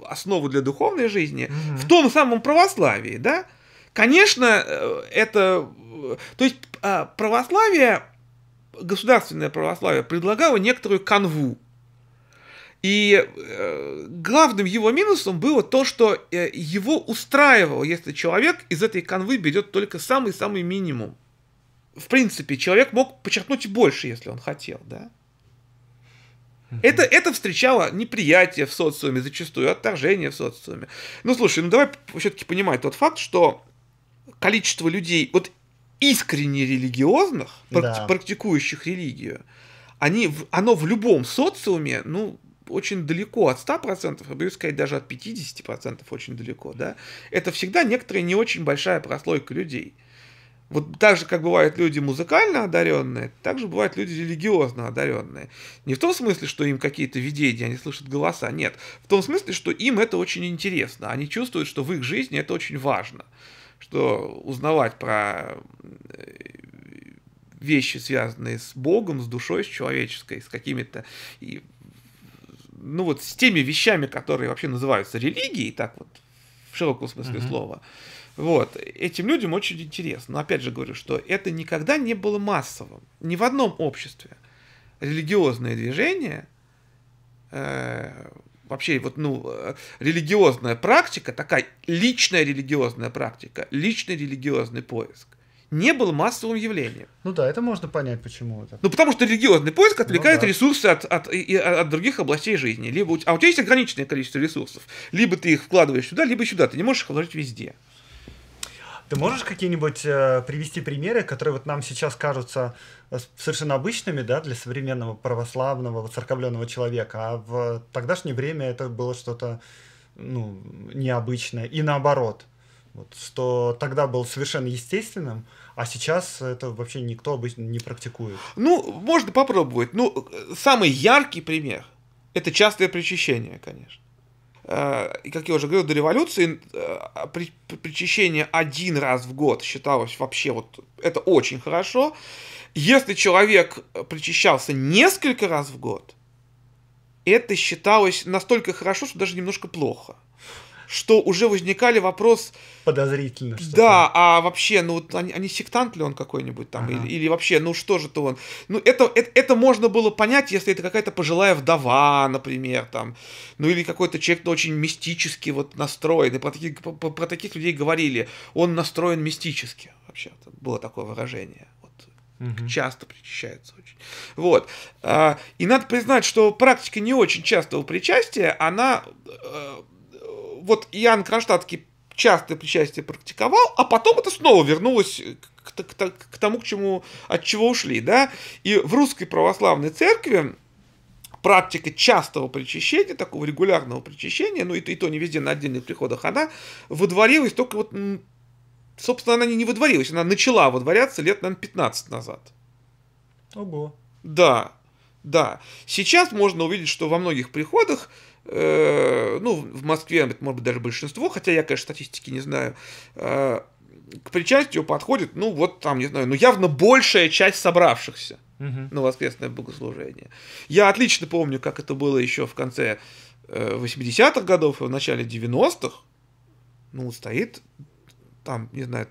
основу для духовной жизни в том самом православии, да? Конечно, это... То есть православие, государственное православие предлагало некоторую канву. И главным его минусом было то, что его устраивало, если человек из этой канвы берет только самый-самый минимум. В принципе, человек мог подчеркнуть больше, если он хотел, да? Это встречало неприятие в социуме зачастую, отторжение в социуме. Ну, слушай, ну давай все-таки понимать тот факт, что количество людей, вот искренне религиозных, практикующих религию, оно в любом социуме, ну, очень далеко от 100%, я боюсь сказать, даже от 50% очень далеко, да? Это всегда некоторая не очень большая прослойка людей. Вот так же, как бывают люди музыкально одаренные, так же бывают люди религиозно одаренные. Не в том смысле, что им какие-то видения, они слышат голоса, нет. В том смысле, что им это очень интересно. Они чувствуют, что в их жизни это очень важно. Что узнавать про вещи, связанные с Богом, с душой, с человеческой, с какими-то... Ну вот с теми вещами, которые вообще называются религией, так вот, в широком смысле слова. Вот. Этим людям очень интересно. Но опять же говорю, что это никогда не было массовым. Ни в одном обществе религиозное движение, вообще вот, ну, религиозная практика, такая личная религиозная практика, личный религиозный поиск, не был массовым явлением. Ну да, это можно понять, почему это. Ну потому что религиозный поиск отвлекает ресурсы от других областей жизни. Либо, а у тебя есть ограниченное количество ресурсов. Либо ты их вкладываешь сюда, либо сюда. Ты не можешь их вложить везде. Ты можешь какие-нибудь привести примеры, которые вот нам сейчас кажутся совершенно обычными, да, для современного православного, воцерковленного человека, а в тогдашнее время это было что-то, ну, необычное, и наоборот, вот, что тогда было совершенно естественным, а сейчас это вообще никто обычно не практикует. Ну, можно попробовать. Ну, самый яркий пример – это частое причащение, конечно. И, как я уже говорил, до революции причащение один раз в год считалось вообще вот... Это очень хорошо. Если человек причащался несколько раз в год, это считалось настолько хорошо, что даже немножко плохо. Что уже возникали вопрос... Подозрительно. Да, а вообще, ну, они сектант ли он какой-нибудь там? Или вообще, ну, что же-то он? Ну, это можно было понять, если это какая-то пожилая вдова, например, там. Ну, или какой-то человек, ну, очень мистически вот настроен. И про таких людей говорили. Он настроен мистически. Вообще, было такое выражение. Вот. Часто причащается очень. Вот. И надо признать, что практика не очень частого причастия, она... Вот Иоанн Кронштадтский частое причастие практиковал, а потом это снова вернулось к тому, от чего ушли, да? И в Русской Православной Церкви практика частого причащения, такого регулярного причащения, ну и то не везде, на отдельных приходах, она выдворилась только вот... Собственно, она не выдворилась, она начала выдворяться лет, наверное, 15 назад. Ого. Да, да. Сейчас можно увидеть, что во многих приходах, ну, в Москве, может быть, даже большинство, хотя я, конечно, статистики не знаю, к причастию подходит, ну, вот там, не знаю, ну, явно большая часть собравшихся на воскресное богослужение. Я отлично помню, как это было еще в конце 80-х годов и в начале 90-х, ну, стоит там, не знаю,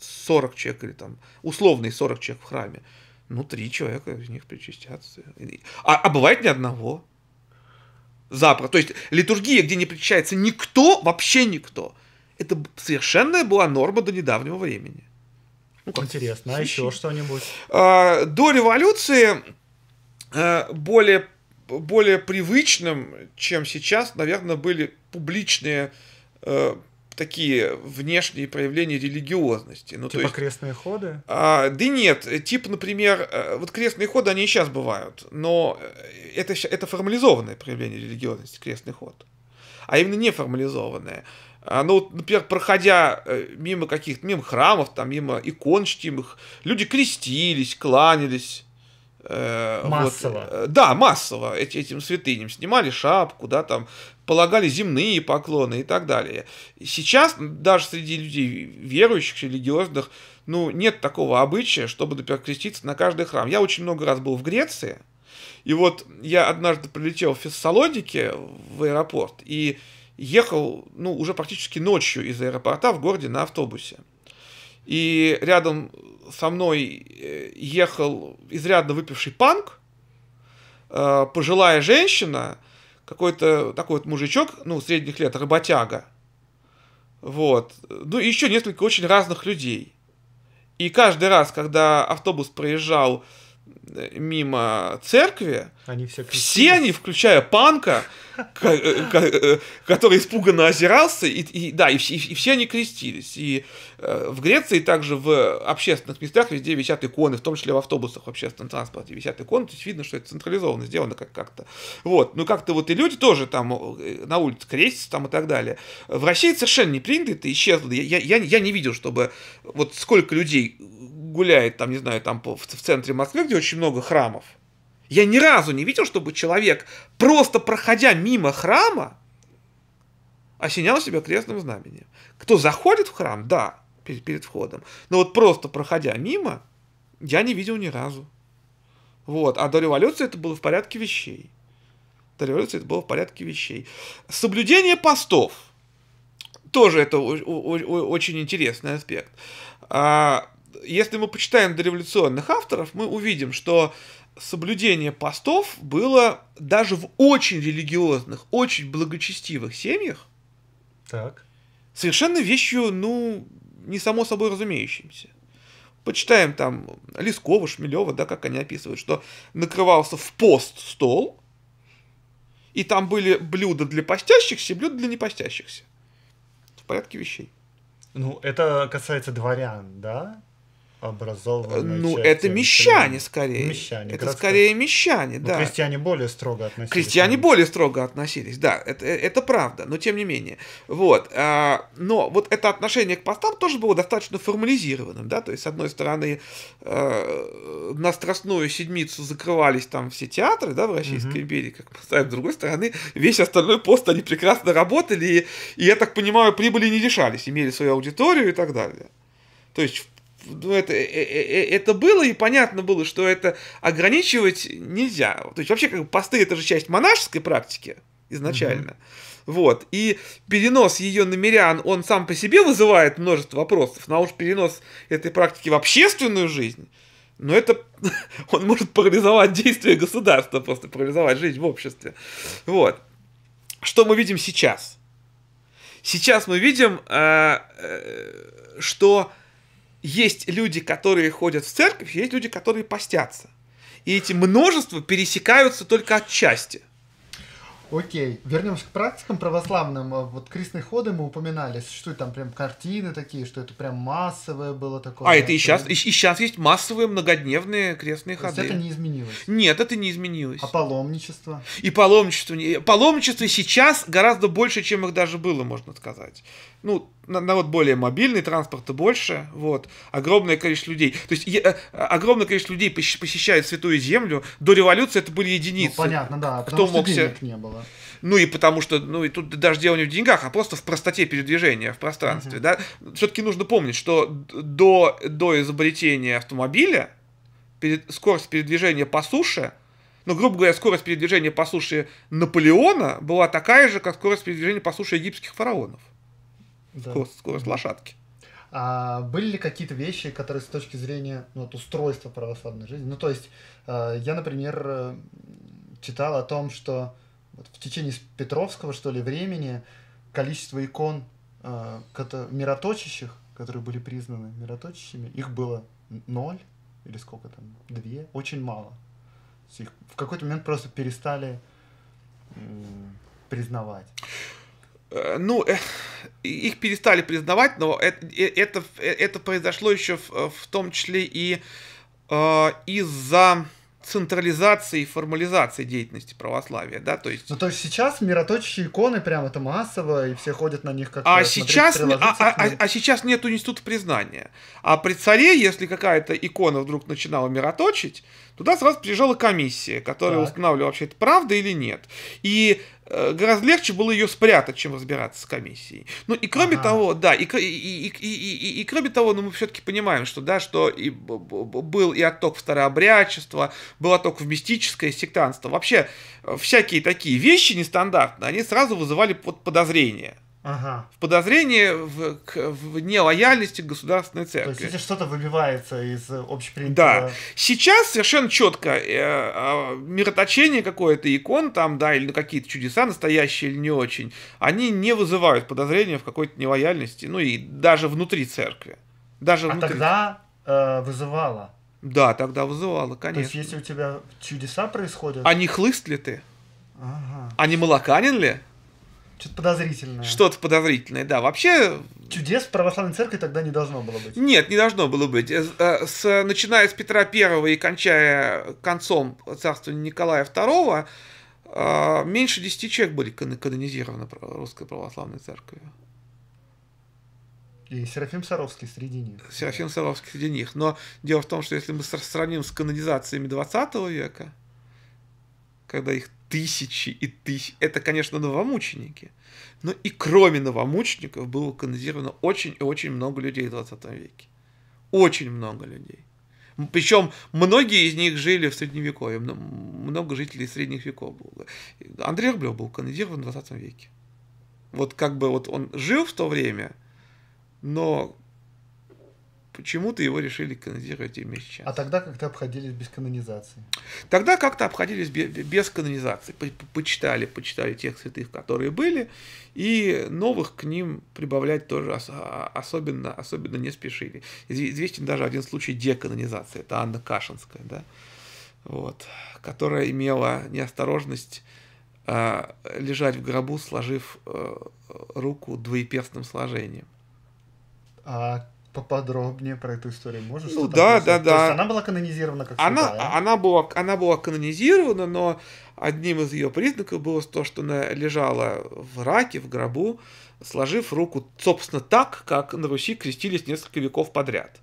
40 человек или там условные 40 человек в храме. Ну, 3 человека из них причастятся. А бывает ни одного. Запросто. То есть литургия, где не причащается никто, вообще никто. Это совершенно была норма до недавнего времени. Ну, интересно, а еще что-нибудь? До революции более привычным, чем сейчас, наверное, были публичные такие внешние проявления религиозности. Ну, типа то есть крестные ходы? Да нет, типа, например, вот крестные ходы, они и сейчас бывают, но это формализованное проявление религиозности, крестный ход, а именно неформализованное. Ну, вот, например, проходя мимо каких-то, мимо храмов, там, мимо икон чтимых, люди крестились, кланялись. Массово. Вот, да, массово этим святыням. Снимали шапку, да, там, полагали земные поклоны и так далее. Сейчас даже среди людей верующих, религиозных, ну, нет такого обычая, чтобы, например, креститься на каждый храм. Я очень много раз был в Греции, и вот я однажды прилетел в Фессалоники в аэропорт и ехал, ну, уже практически ночью из аэропорта в городе на автобусе. И рядом со мной ехал изрядно выпивший панк, пожилая женщина, какой-то такой вот мужичок, ну, средних лет, работяга. Вот. Ну, и еще несколько очень разных людей. И каждый раз, когда автобус проезжал мимо церкви, они все они, включая панка, который испуганно озирался, и все они крестились. И в Греции также в общественных местах везде висят иконы, в том числе в автобусах в общественном транспорте висят иконы, то есть видно, что это централизованно сделано как-то. Вот. Ну как-то вот и люди тоже там на улице крестятся там и так далее. В России совершенно не принято, это исчезло. Я не видел, чтобы вот сколько людей гуляет там, не знаю, там в центре Москвы, где очень много храмов. Я ни разу не видел, чтобы человек, просто проходя мимо храма, осенял себя крестным знамением. Кто заходит в храм, да, перед входом, но вот просто проходя мимо, я не видел ни разу. Вот. А до революции это было в порядке вещей. До революции это было в порядке вещей. Соблюдение постов. Тоже это очень интересный аспект. Если мы почитаем дореволюционных авторов, мы увидим, что соблюдение постов было даже в очень религиозных, очень благочестивых семьях так совершенно вещью, ну, не само собой разумеющимся. Почитаем там Лескова, Шмелева, да, как они описывают, что накрывался в пост стол, и там были блюда для постящихся и блюда для непостящихся. В порядке вещей. Ну, это касается дворян, да? Ну, части, это мещане скорее. Мещане, это городские. Скорее мещане, да. Но крестьяне более строго относились. Крестьяне более строго относились, да, это правда, но тем не менее. Вот. Но вот это отношение к постам тоже было достаточно формализированным, да, то есть, с одной стороны, на Страстную Седмицу закрывались там все театры, да, в Российской империи, как мы знаем, с другой стороны, весь остальной пост они прекрасно работали, и я так понимаю, прибыли не лишались, имели свою аудиторию и так далее. То есть, это было, и понятно было, что это ограничивать нельзя. То есть вообще как бы посты — это же часть монашеской практики изначально. Вот. И перенос ее на мирян, он сам по себе вызывает множество вопросов, но уж перенос этой практики в общественную жизнь, но это он может парализовать действия государства, просто парализовать жизнь в обществе. Вот. Что мы видим сейчас? Сейчас мы видим, что есть люди, которые ходят в церковь, есть люди, которые постятся. И эти множества пересекаются только отчасти. Окей, вернемся к практикам православным. Вот крестные ходы мы упоминали. Существуют там прям картины такие, что это прям массовое было такое. А это и сейчас есть массовые многодневные крестные ходы. То есть это не изменилось? Нет, это не изменилось. А паломничество? И паломничество сейчас гораздо больше, чем их даже было, можно сказать. Ну, народ более мобильный, транспорта больше, вот, огромное количество людей. То есть огромное количество людей посещает Святую Землю. До революции это были единицы. Ну, понятно, да, кто потому мог что денег не было. Ну и потому что, ну и тут даже дело не в деньгах, а просто в простоте передвижения в пространстве. Да? Все-таки нужно помнить, что до изобретения автомобиля скорость передвижения по суше, Но, грубо говоря, скорость передвижения по суше Наполеона была такая же, как скорость передвижения по суше египетских фараонов. Да. Скорость лошадки. А были ли какие-то вещи, которые с точки зрения устройства православной жизни? Ну, то есть, я, например, читал о том, что в течение Петровского, что ли, времени количество икон мироточащих, которые были признаны мироточащими, их было 0 или сколько там, 2, очень мало. Их в какой-то момент просто перестали признавать. Ну, их перестали признавать, но это произошло еще в том числе и из-за централизации и формализации деятельности православия, да, то есть... Ну, то есть сейчас мироточащие иконы прям это массово, и все ходят на них как-то... А сейчас нету института признания. А при царе, если какая-то икона вдруг начинала мироточить, туда сразу приезжала комиссия, которая устанавливала, вообще это правда или нет. И гораздо легче было ее спрятать, чем разбираться с комиссией. Ну и кроме того, да, и кроме того, мы все-таки понимаем, что, да, что и был и отток в старообрядчество, был отток в мистическое сектантство. Вообще, всякие такие вещи нестандартные, они сразу вызывали подозрения. Подозрение в нелояльности к государственной церкви. То есть, если что-то выбивается из общепринятого... Да. Сейчас совершенно четко мироточение какое-то икон, там, да, или какие-то чудеса настоящие или не очень, они не вызывают подозрения в какой-то нелояльности, ну и даже внутри церкви. Даже внутри... тогда вызывало? Да, тогда вызывало, конечно. То есть, если у тебя чудеса происходят... А не хлыст ли ты? А не молоканин ли? Что-то подозрительное. Что-то подозрительное, да. Вообще... Чудес в православной церкви тогда не должно было быть. Нет, не должно было быть. Начиная с Петра I и кончая концом царствования Николая II, меньше 10 человек были канонизированы Русской Православной Церковью. И Серафим Саровский среди них. Серафим Саровский среди них. Но дело в том, что если мы сравним с канонизациями XX века, когда их тысячи и тысячи. Это, конечно, новомученики. Но и кроме новомучеников было канонизировано очень и очень много людей в 20 веке. Очень много людей. Причем многие из них жили в Средневековье. Много жителей средних веков было. Андрей Рублев был канонизирован в 20 веке. Вот как бы вот он жил в то время, но почему-то его решили канонизировать именно сейчас. А тогда как-то обходились без канонизации? Тогда как-то обходились без канонизации. Почитали тех святых, которые были, и новых к ним прибавлять тоже особенно не спешили. Известен даже один случай деканонизации. Это Анна Кашинская, да? Вот, которая имела неосторожность лежать в гробу, сложив руку двоеперстным сложением. Поподробнее про эту историю можешь? Ну да. То есть она была канонизирована как святая? Она была канонизирована, но одним из ее признаков было то, что она лежала в раке, в гробу, сложив руку, собственно, так, как на Руси крестились несколько веков подряд.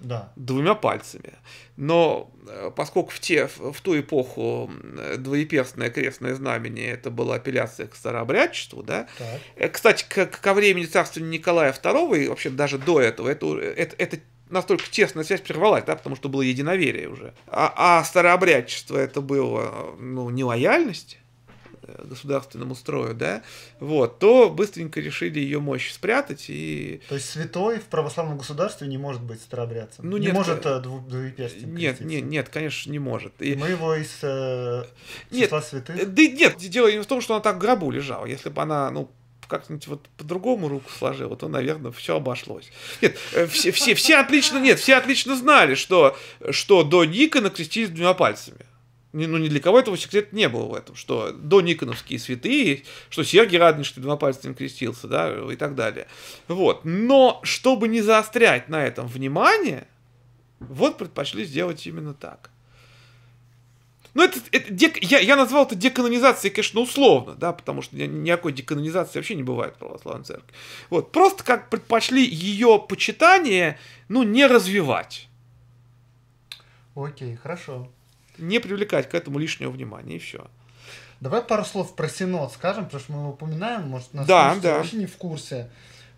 Да. Двумя пальцами. Но поскольку в ту эпоху двоеперстное крестное знамение это была апелляция к старообрядчеству, да? Кстати, ко времени царствования Николая II, и вообще даже до этого, это настолько тесная связь прервалась, да? Потому что было единоверие уже. А старообрядчество это было нелояльность государственному строю, да, вот, то быстренько решили ее мощь спрятать и... То есть святой в православном государстве не может быть старообрядцем? Ну, не может двуперстием креститься? Нет, конечно, не может. И... Мы его из числа святых? Да нет, дело не в том, что она так в гробу лежала. Если бы она, как-нибудь вот по-другому руку сложила, то, наверное, все обошлось. Нет, все отлично знали, что до Никона крестились двумя пальцами. Ни для кого этого секрета не было в этом, что до Никоновские святые, что Сергий Радонежский двумя пальцами крестился, да, и так далее. Вот. Но чтобы не заострять на этом внимание, вот предпочли сделать именно так. Ну, я назвал это деканонизацией, конечно, условно, да, потому что никакой деканонизации вообще не бывает в православной церкви. Вот. Просто как предпочли ее почитание, не развивать. Окей, хорошо. Не привлекать к этому лишнего внимания, и все. Давай пару слов про Синод скажем, потому что мы его упоминаем, может, нас вообще не в курсе.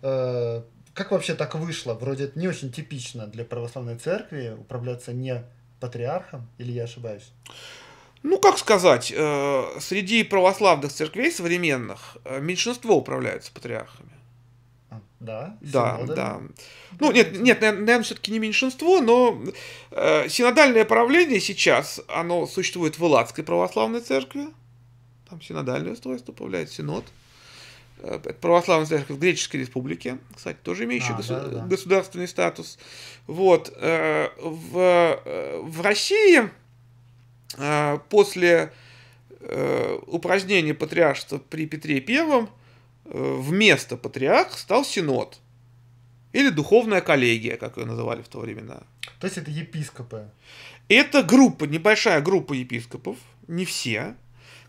Как вообще так вышло? Вроде это не очень типично для православной церкви управляться не патриархом, или я ошибаюсь? Ну, как сказать, среди православных церквей современных меньшинство управляется патриархами. Да? Да, синодами? Да. Ну, нет, наверное, все-таки не меньшинство, но синодальное правление сейчас, оно существует в Элладской православной церкви. Там синодальное устройство, управляет синод. Православная церковь в Греческой республике, кстати, тоже имеющая государственный статус. Вот. В России после упразднения патриаршества при Петре I вместо патриарха стал синод. Или духовная коллегия, как ее называли в то времена. То есть это епископы? Это группа, небольшая группа епископов, не все,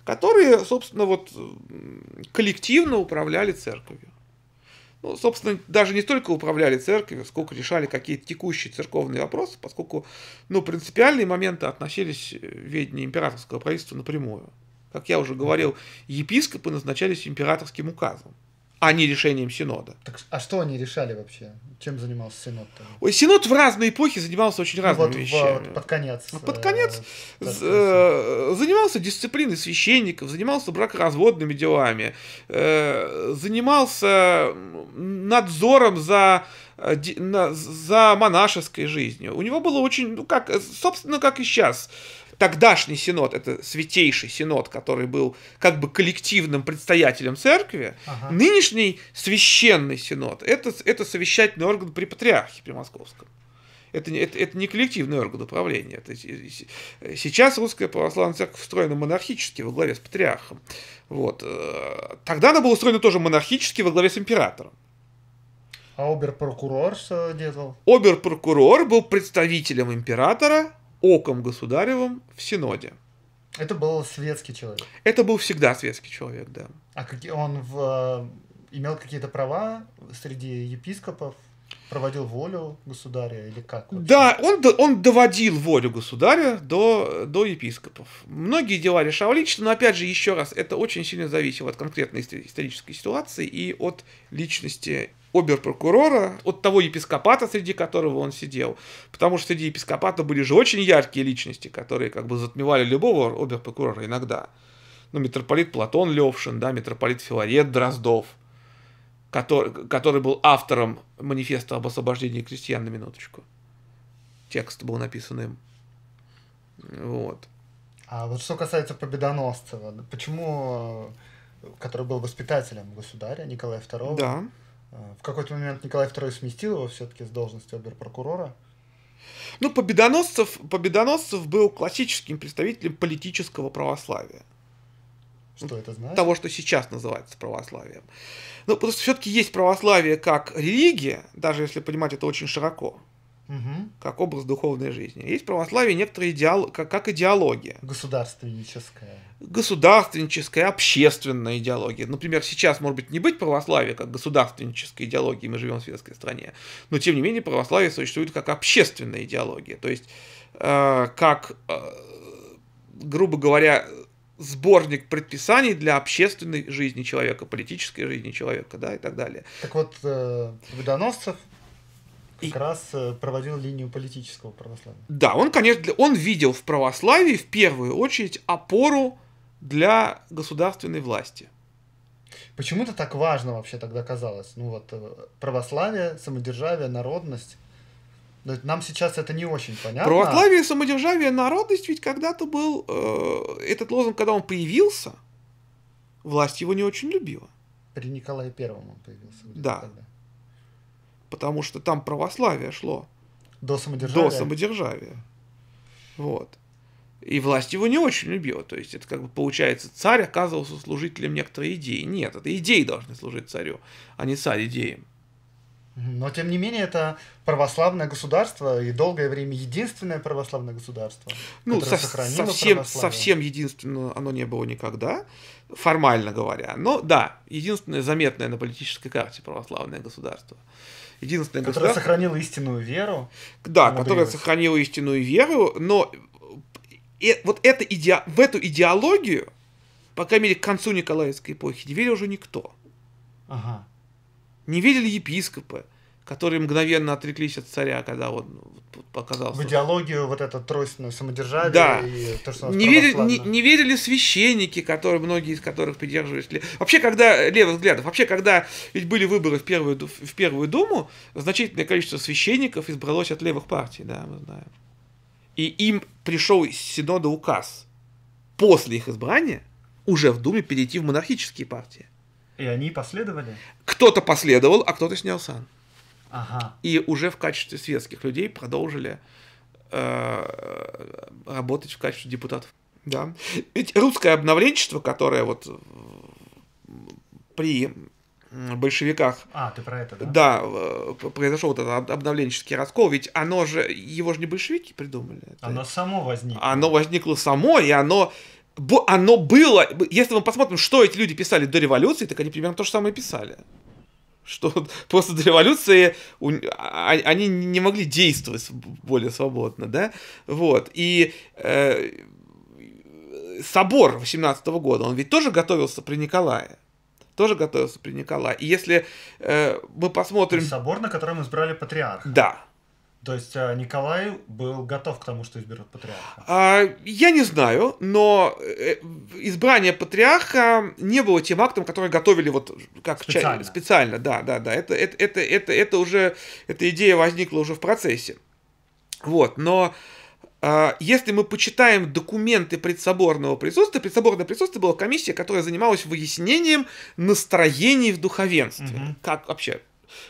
которые, собственно, вот коллективно управляли церковью. Ну, собственно, даже не столько управляли церковью, сколько решали какие-то текущие церковные вопросы, поскольку, ну, принципиальные моменты относились к ведению императорского правительства напрямую. Как я уже говорил, епископы назначались императорским указом, а не решением синода. Так, а что они решали вообще? Чем занимался синод-то? Ой, синод в разные эпохи занимался очень разными вещами. Вот под конец. Занимался дисциплиной священников, занимался бракоразводными делами, занимался надзором за монашеской жизнью. У него было очень, ну, как, собственно, как и сейчас. Тогдашний синод, это святейший синод, который был как бы коллективным предстоятелем церкви, ага. Нынешний священный синод, это совещательный орган при патриархе, при московском. Это не коллективный орган управления. Сейчас Русская Православная Церковь устроена монархически во главе с патриархом. Вот. Тогда она была устроена тоже монархически во главе с императором. А обер-прокурор что делал? Обер-прокурор был представителем императора, оком государевым в синоде. Это был светский человек? Это был всегда светский человек, да. А он имел какие-то права среди епископов? Проводил волю государя или как? Вообще? Да, он доводил волю государя до епископов. Многие дела решал лично, но, опять же, еще раз, это очень сильно зависело от конкретной исторической ситуации и от личности обер-прокурора, от того епископата, среди которого он сидел. Потому что среди епископата были же очень яркие личности, которые как бы затмевали любого обер-прокурора иногда. Ну, митрополит Платон Левшин, да, митрополит Филарет Дроздов, который был автором манифеста об освобождении крестьян, на минуточку. Текст был написан им. Вот. А вот что касается Победоносцева, почему, который был воспитателем государя Николая II, да. В какой-то момент Николай II сместил его все-таки с должности обер-прокурора? Ну, Победоносцев был классическим представителем политического православия. Что это значит? Того, что сейчас называется православием. Ну, потому что все-таки есть православие как религия, даже если понимать это очень широко, угу. Как образ духовной жизни. Есть православие некоторые как идеология. Государственническая. Государственническая, общественная идеология. Например, сейчас, может быть, не быть православие как государственнической идеологии, мы живем в светской стране, но, тем не менее, православие существует как общественная идеология. То есть, грубо говоря, сборник предписаний для общественной жизни человека, политической жизни человека, да, и так далее. Так вот, Победоносцев как раз проводил линию политического православия. Да, он, конечно, он видел в православии в первую очередь опору для государственной власти. Почему-то так важно вообще тогда казалось. Ну вот, православие, самодержавие, народность. Нам сейчас это не очень понятно. Православие, самодержавие, народность ведь когда-то был... этот лозунг, когда он появился, власть его не очень любила. При Николае Первом он появился. Да. Тогда. Потому что там православие шло. До самодержавия. До самодержавия. Вот. И власть его не очень любила. То есть это как бы получается, царь оказывался служителем некоторой идеи. Нет, это идеи должны служить царю, а не царь идеям. Но, тем не менее, это православное государство и долгое время единственное православное государство, ну, совсем единственное оно не было никогда, формально говоря. Но да, единственное заметное на политической карте православное государство. Единственное государство, которое сохранило истинную веру. Да, которое сохранило истинную веру, но вот в эту идеологию, по крайней мере, к концу Николаевской эпохи, не верил уже никто. Ага. Не верили епископы, которые мгновенно отреклись от царя, когда он показался. В идеологию вот это тройственное самодержавие, да, и то, что не верили священники, которые, многие из которых придерживались. Вообще, когда левых взглядов, вообще, когда ведь были выборы в Первую Думу, значительное количество священников избралось от левых партий, да, мы знаем. И им пришел из Синода указ после их избрания уже в Думе перейти в монархические партии. И они последовали? Кто-то последовал, а кто-то снял сан. Ага. И уже в качестве светских людей продолжили работать в качестве депутатов. Да. Ведь русское обновленчество, которое вот при большевиках... А, ты про это, да? Да, произошел вот этот обновленческий раскол, ведь оно же, его же не большевики придумали. Оно само возникло. Оно возникло само, и оно было... Если мы посмотрим, что эти люди писали до революции, так они примерно то же самое писали. Что просто до революции они не могли действовать более свободно, да, вот, и собор 18-го года, он ведь тоже готовился при Николае, и если мы посмотрим... То есть собор, на котором избрали патриарха. Да. То есть Николай был готов к тому, что изберут патриарха? Я не знаю, но избрание патриарха не было тем актом, который готовили вот как специально. Специально, да. Это уже, эта идея возникла уже в процессе. Вот, но если мы почитаем документы предсоборного присутствия, предсоборное присутствие была комиссия, которая занималась выяснением настроений в духовенстве. Угу. Как вообще...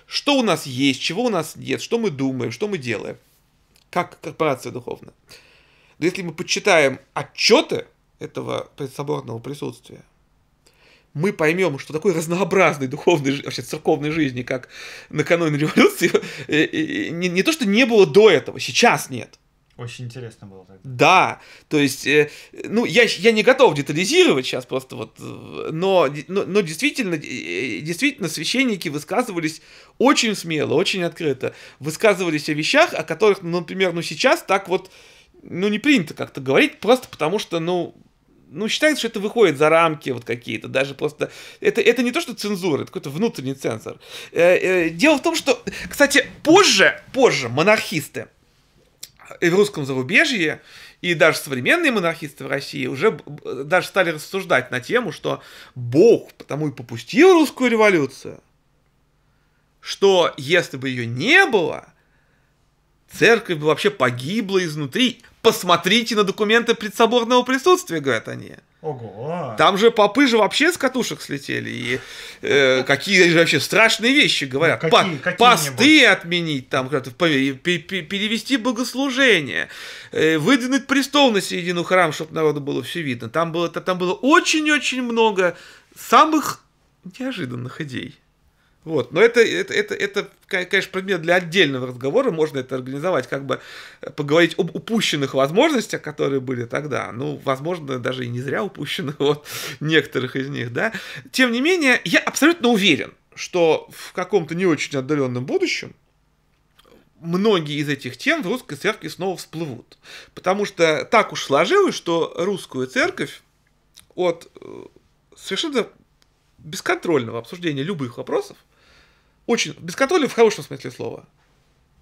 Что у нас есть, чего у нас нет, что мы думаем, что мы делаем, как корпорация духовная. Но если мы подсчитаем отчеты этого предсоборного присутствия, мы поймем, что такой разнообразной духовной, вообще церковной жизни, как накануне революции, не то, что не было до этого, сейчас нет. Очень интересно было тогда. Да, то есть, ну, я не готов детализировать сейчас просто вот, но действительно священники высказывались очень смело, очень открыто, высказывались о вещах, о которых, ну, например, ну, сейчас так вот, ну, не принято как-то говорить, просто потому что, ну, считается, что это выходит за рамки вот какие-то, даже просто... Это не то, что цензура, это какой-то внутренний цензор. Дело в том, что, кстати, позже монархисты, и в русском зарубежье, и даже современные монархисты в России уже даже стали рассуждать на тему, что Бог потому и попустил русскую революцию, что если бы ее не было, церковь бы вообще погибла изнутри. Посмотрите на документы предсоборного присутствия, говорят они. Ого! Там же попы же вообще с катушек слетели, и какие же вообще страшные вещи говорят. Ну, какие посты отменить, там, перевести богослужение, выдвинуть престол на середину храма, чтобы народу было все видно. Там было очень-очень много самых неожиданных идей. Вот. Но это, конечно, предмет для отдельного разговора. Можно это организовать, как бы поговорить об упущенных возможностях, которые были тогда. Ну, возможно, даже и не зря упущенных, вот, некоторых из них, да. Тем не менее, я абсолютно уверен, что в каком-то не очень отдаленном будущем многие из этих тем в русской церкви снова всплывут. Потому что так уж сложилось, что русскую церковь от совершенно бесконтрольного обсуждения любых вопросов, очень бесконтрольного в хорошем смысле слова,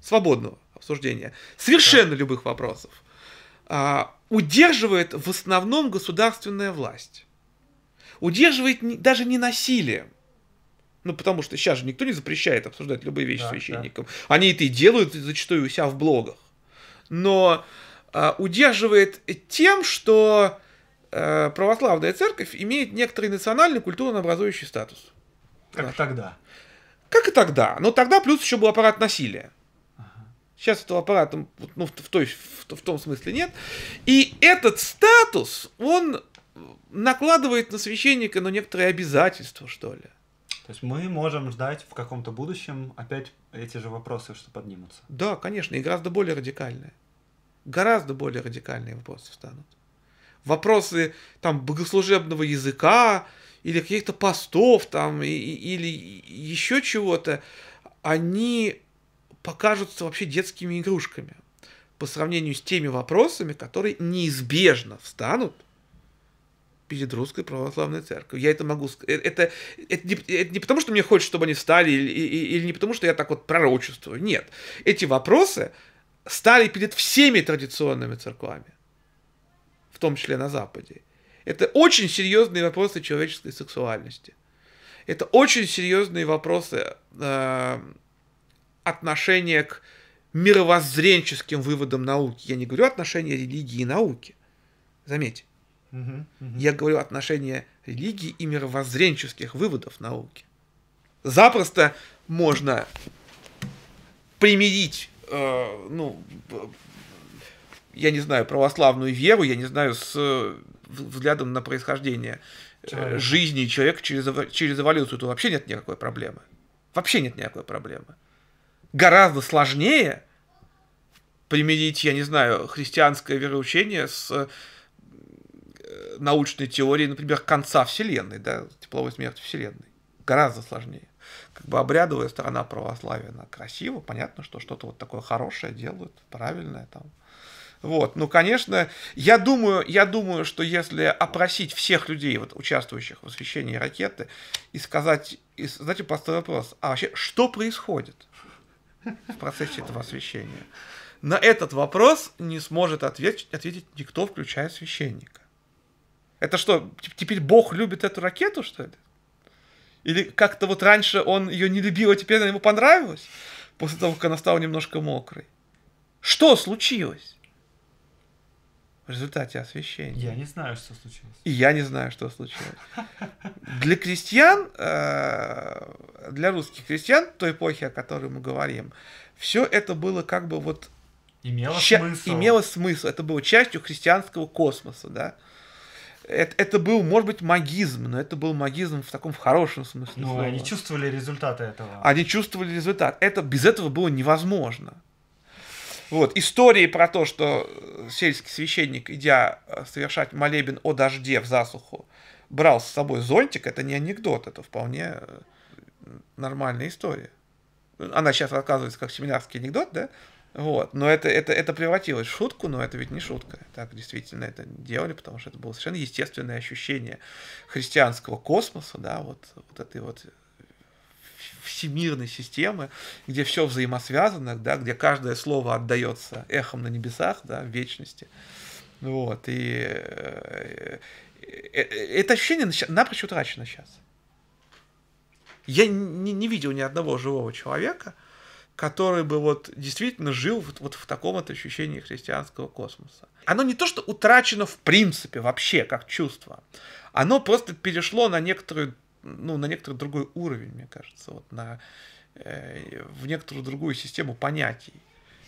свободного обсуждения совершенно любых вопросов, удерживает в основном государственная власть. Удерживает даже не насилием. Ну, потому что сейчас же никто не запрещает обсуждать любые вещи священникам. Да. Они это и делают зачастую у себя в блогах. Но удерживает тем, что православная церковь имеет некоторый национальный культурно-образующий статус. Как тогда. Как и тогда. Но тогда плюс еще был аппарат насилия. Ага. Сейчас этого аппарата, ну, в том смысле нет. И этот статус, он накладывает на священника, ну, некоторые обязательства, что ли. То есть мы можем ждать в каком-то будущем опять эти же вопросы, что поднимутся. Да, конечно, и гораздо более радикальные. Гораздо более радикальные вопросы встанут. Вопросы там богослужебного языка или каких-то постов там, или еще чего-то, они покажутся вообще детскими игрушками по сравнению с теми вопросами, которые неизбежно встанут перед Русской Православной Церковью. Я это могу сказать. Это не потому, что мне хочется, чтобы они встали, или не потому, что я так вот пророчествую. Нет. Эти вопросы стали перед всеми традиционными церквами, в том числе на Западе. Это очень серьезные вопросы человеческой сексуальности. Это очень серьезные вопросы отношения к мировоззренческим выводам науки. Я не говорю отношения религии и науки. Заметьте. Я говорю отношения религии и мировоззренческих выводов науки. Запросто можно примирить, я не знаю, православную веру, я не знаю, с взглядом на происхождение жизни человека через эволюцию, то вообще нет никакой проблемы. Вообще нет никакой проблемы. Гораздо сложнее примирить, я не знаю, христианское вероучение с научной теории, например, конца Вселенной, да, тепловой смерти Вселенной. Гораздо сложнее. Как бы обрядовая сторона православия, она красива, понятно, что что-то вот такое хорошее делают, правильное там. Вот, ну, конечно, я думаю, что если опросить всех людей, вот, участвующих в освящении ракеты, и сказать, знаете, простой вопрос, а вообще, что происходит в процессе этого освящения? На этот вопрос не сможет ответить никто, включая священника. Это что, теперь Бог любит эту ракету, что ли? Или как-то вот раньше он ее не любил, а теперь она ему понравилась, после того, как она стала немножко мокрой? Что случилось в результате освящения? Я не знаю, что случилось. И я не знаю, что случилось. Для крестьян, для русских крестьян той эпохи, о которой мы говорим, все это было как бы вот... Имело смысл. Это было частью христианского космоса, да? Это был, может быть, магизм, но это был магизм в таком хорошем смысле. Ну, слова. Они чувствовали результаты этого. Они чувствовали результат. Без этого было невозможно. Вот. Истории про то, что сельский священник, идя совершать молебен о дожде в засуху, брал с собой зонтик, это не анекдот, это вполне нормальная история. Она сейчас рассказывается как семинарский анекдот, да? Вот. Но это превратилось в шутку, но это ведь не шутка. Так действительно это делали, потому что это было совершенно естественное ощущение христианского космоса, да, вот этой вот всемирной системы, где все взаимосвязано, да, где каждое слово отдается эхом на небесах, да, в вечности. Вот. И это ощущение напрочь утрачено сейчас. Я не видел ни одного живого человека, который бы вот действительно жил вот в таком вот ощущении христианского космоса. Оно не то, что утрачено в принципе вообще, как чувство. Оно просто перешло на некоторую, на некоторый другой уровень, мне кажется, вот в некоторую другую систему понятий.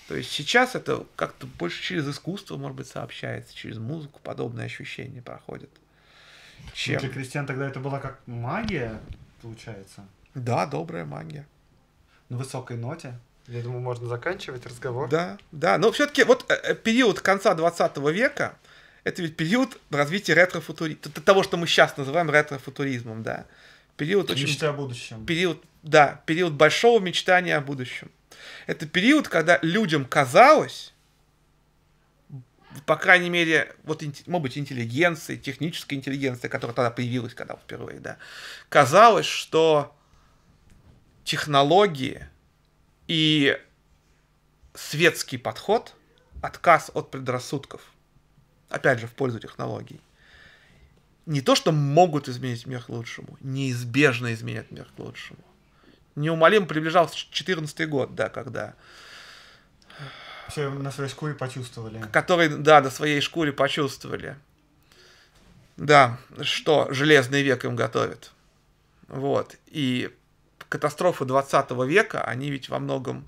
То есть сейчас это как-то больше через искусство, может быть, сообщается, через музыку подобные ощущения проходят. Для крестьян тогда это была как магия, получается? Да, добрая магия. На высокой ноте. Я думаю, можно заканчивать разговор. Да. Но все-таки вот период конца 20 века, это ведь период развития ретрофутуризма, того, что мы сейчас называем ретрофутуризмом, да. Период очень... Мечты о будущем. Период большого мечтания о будущем. Это период, когда людям казалось, по крайней мере, вот, может быть, интеллигенции, технической интеллигенции, которая тогда появилась, когда впервые, да, казалось, что технологии и светский подход, отказ от предрассудков, опять же, в пользу технологий, не то что могут изменить мир к лучшему, неизбежно изменят мир к лучшему. Неумолимо приближался 14-й год, да, когда... Все на своей шкуре почувствовали. Которые, да, на своей шкуре почувствовали. Да, что железный век им готовит. Вот, и... Катастрофы 20 века, они ведь во многом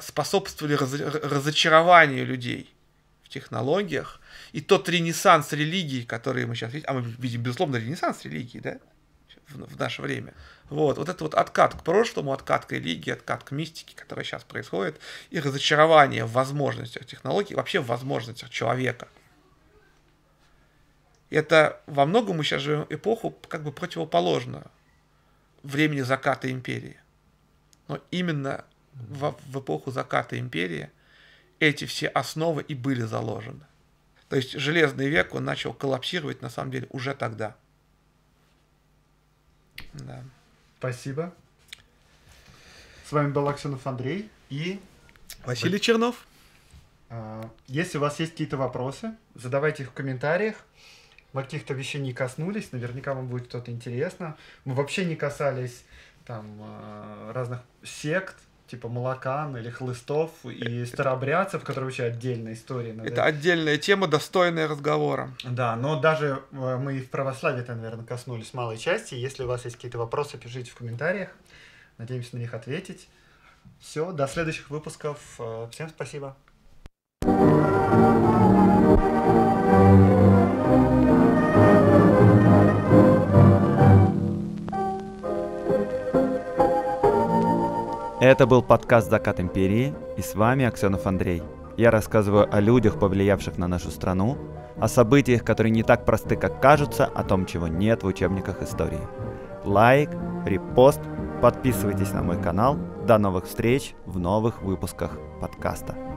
способствовали разочарованию людей в технологиях. И тот ренессанс религии, который мы сейчас видим, а мы видим, безусловно, ренессанс религии, да, в наше время. Вот этот вот откат к прошлому, откат к религии, откат к мистике, который сейчас происходит, и разочарование в возможностях технологий, вообще в возможностях человека. Это во многом мы сейчас живем эпоху как бы противоположную времени заката империи. Но именно в эпоху заката империи эти все основы и были заложены. То есть железный век, он начал коллапсировать, на самом деле, уже тогда. Да. Спасибо. С вами был Аксенов Андрей и Василий Чернов. Если у вас есть какие-то вопросы, задавайте их в комментариях. Мы каких-то вещей не коснулись, наверняка вам будет что-то интересно. Мы вообще не касались там разных сект, типа молокан или хлыстов и старообрядцев, которые вообще отдельная история. Наверное. Это отдельная тема, достойная разговора. Да, но даже мы и в православии-то, наверное, коснулись малой части. Если у вас есть какие-то вопросы, пишите в комментариях. Надеемся на них ответить. Все, до следующих выпусков. Всем спасибо. Это был подкаст «Закат империи», и с вами Аксенов Андрей. Я рассказываю о людях, повлиявших на нашу страну, о событиях, которые не так просты, как кажутся, о том, чего нет в учебниках истории. Лайк, репост, подписывайтесь на мой канал. До новых встреч в новых выпусках подкаста.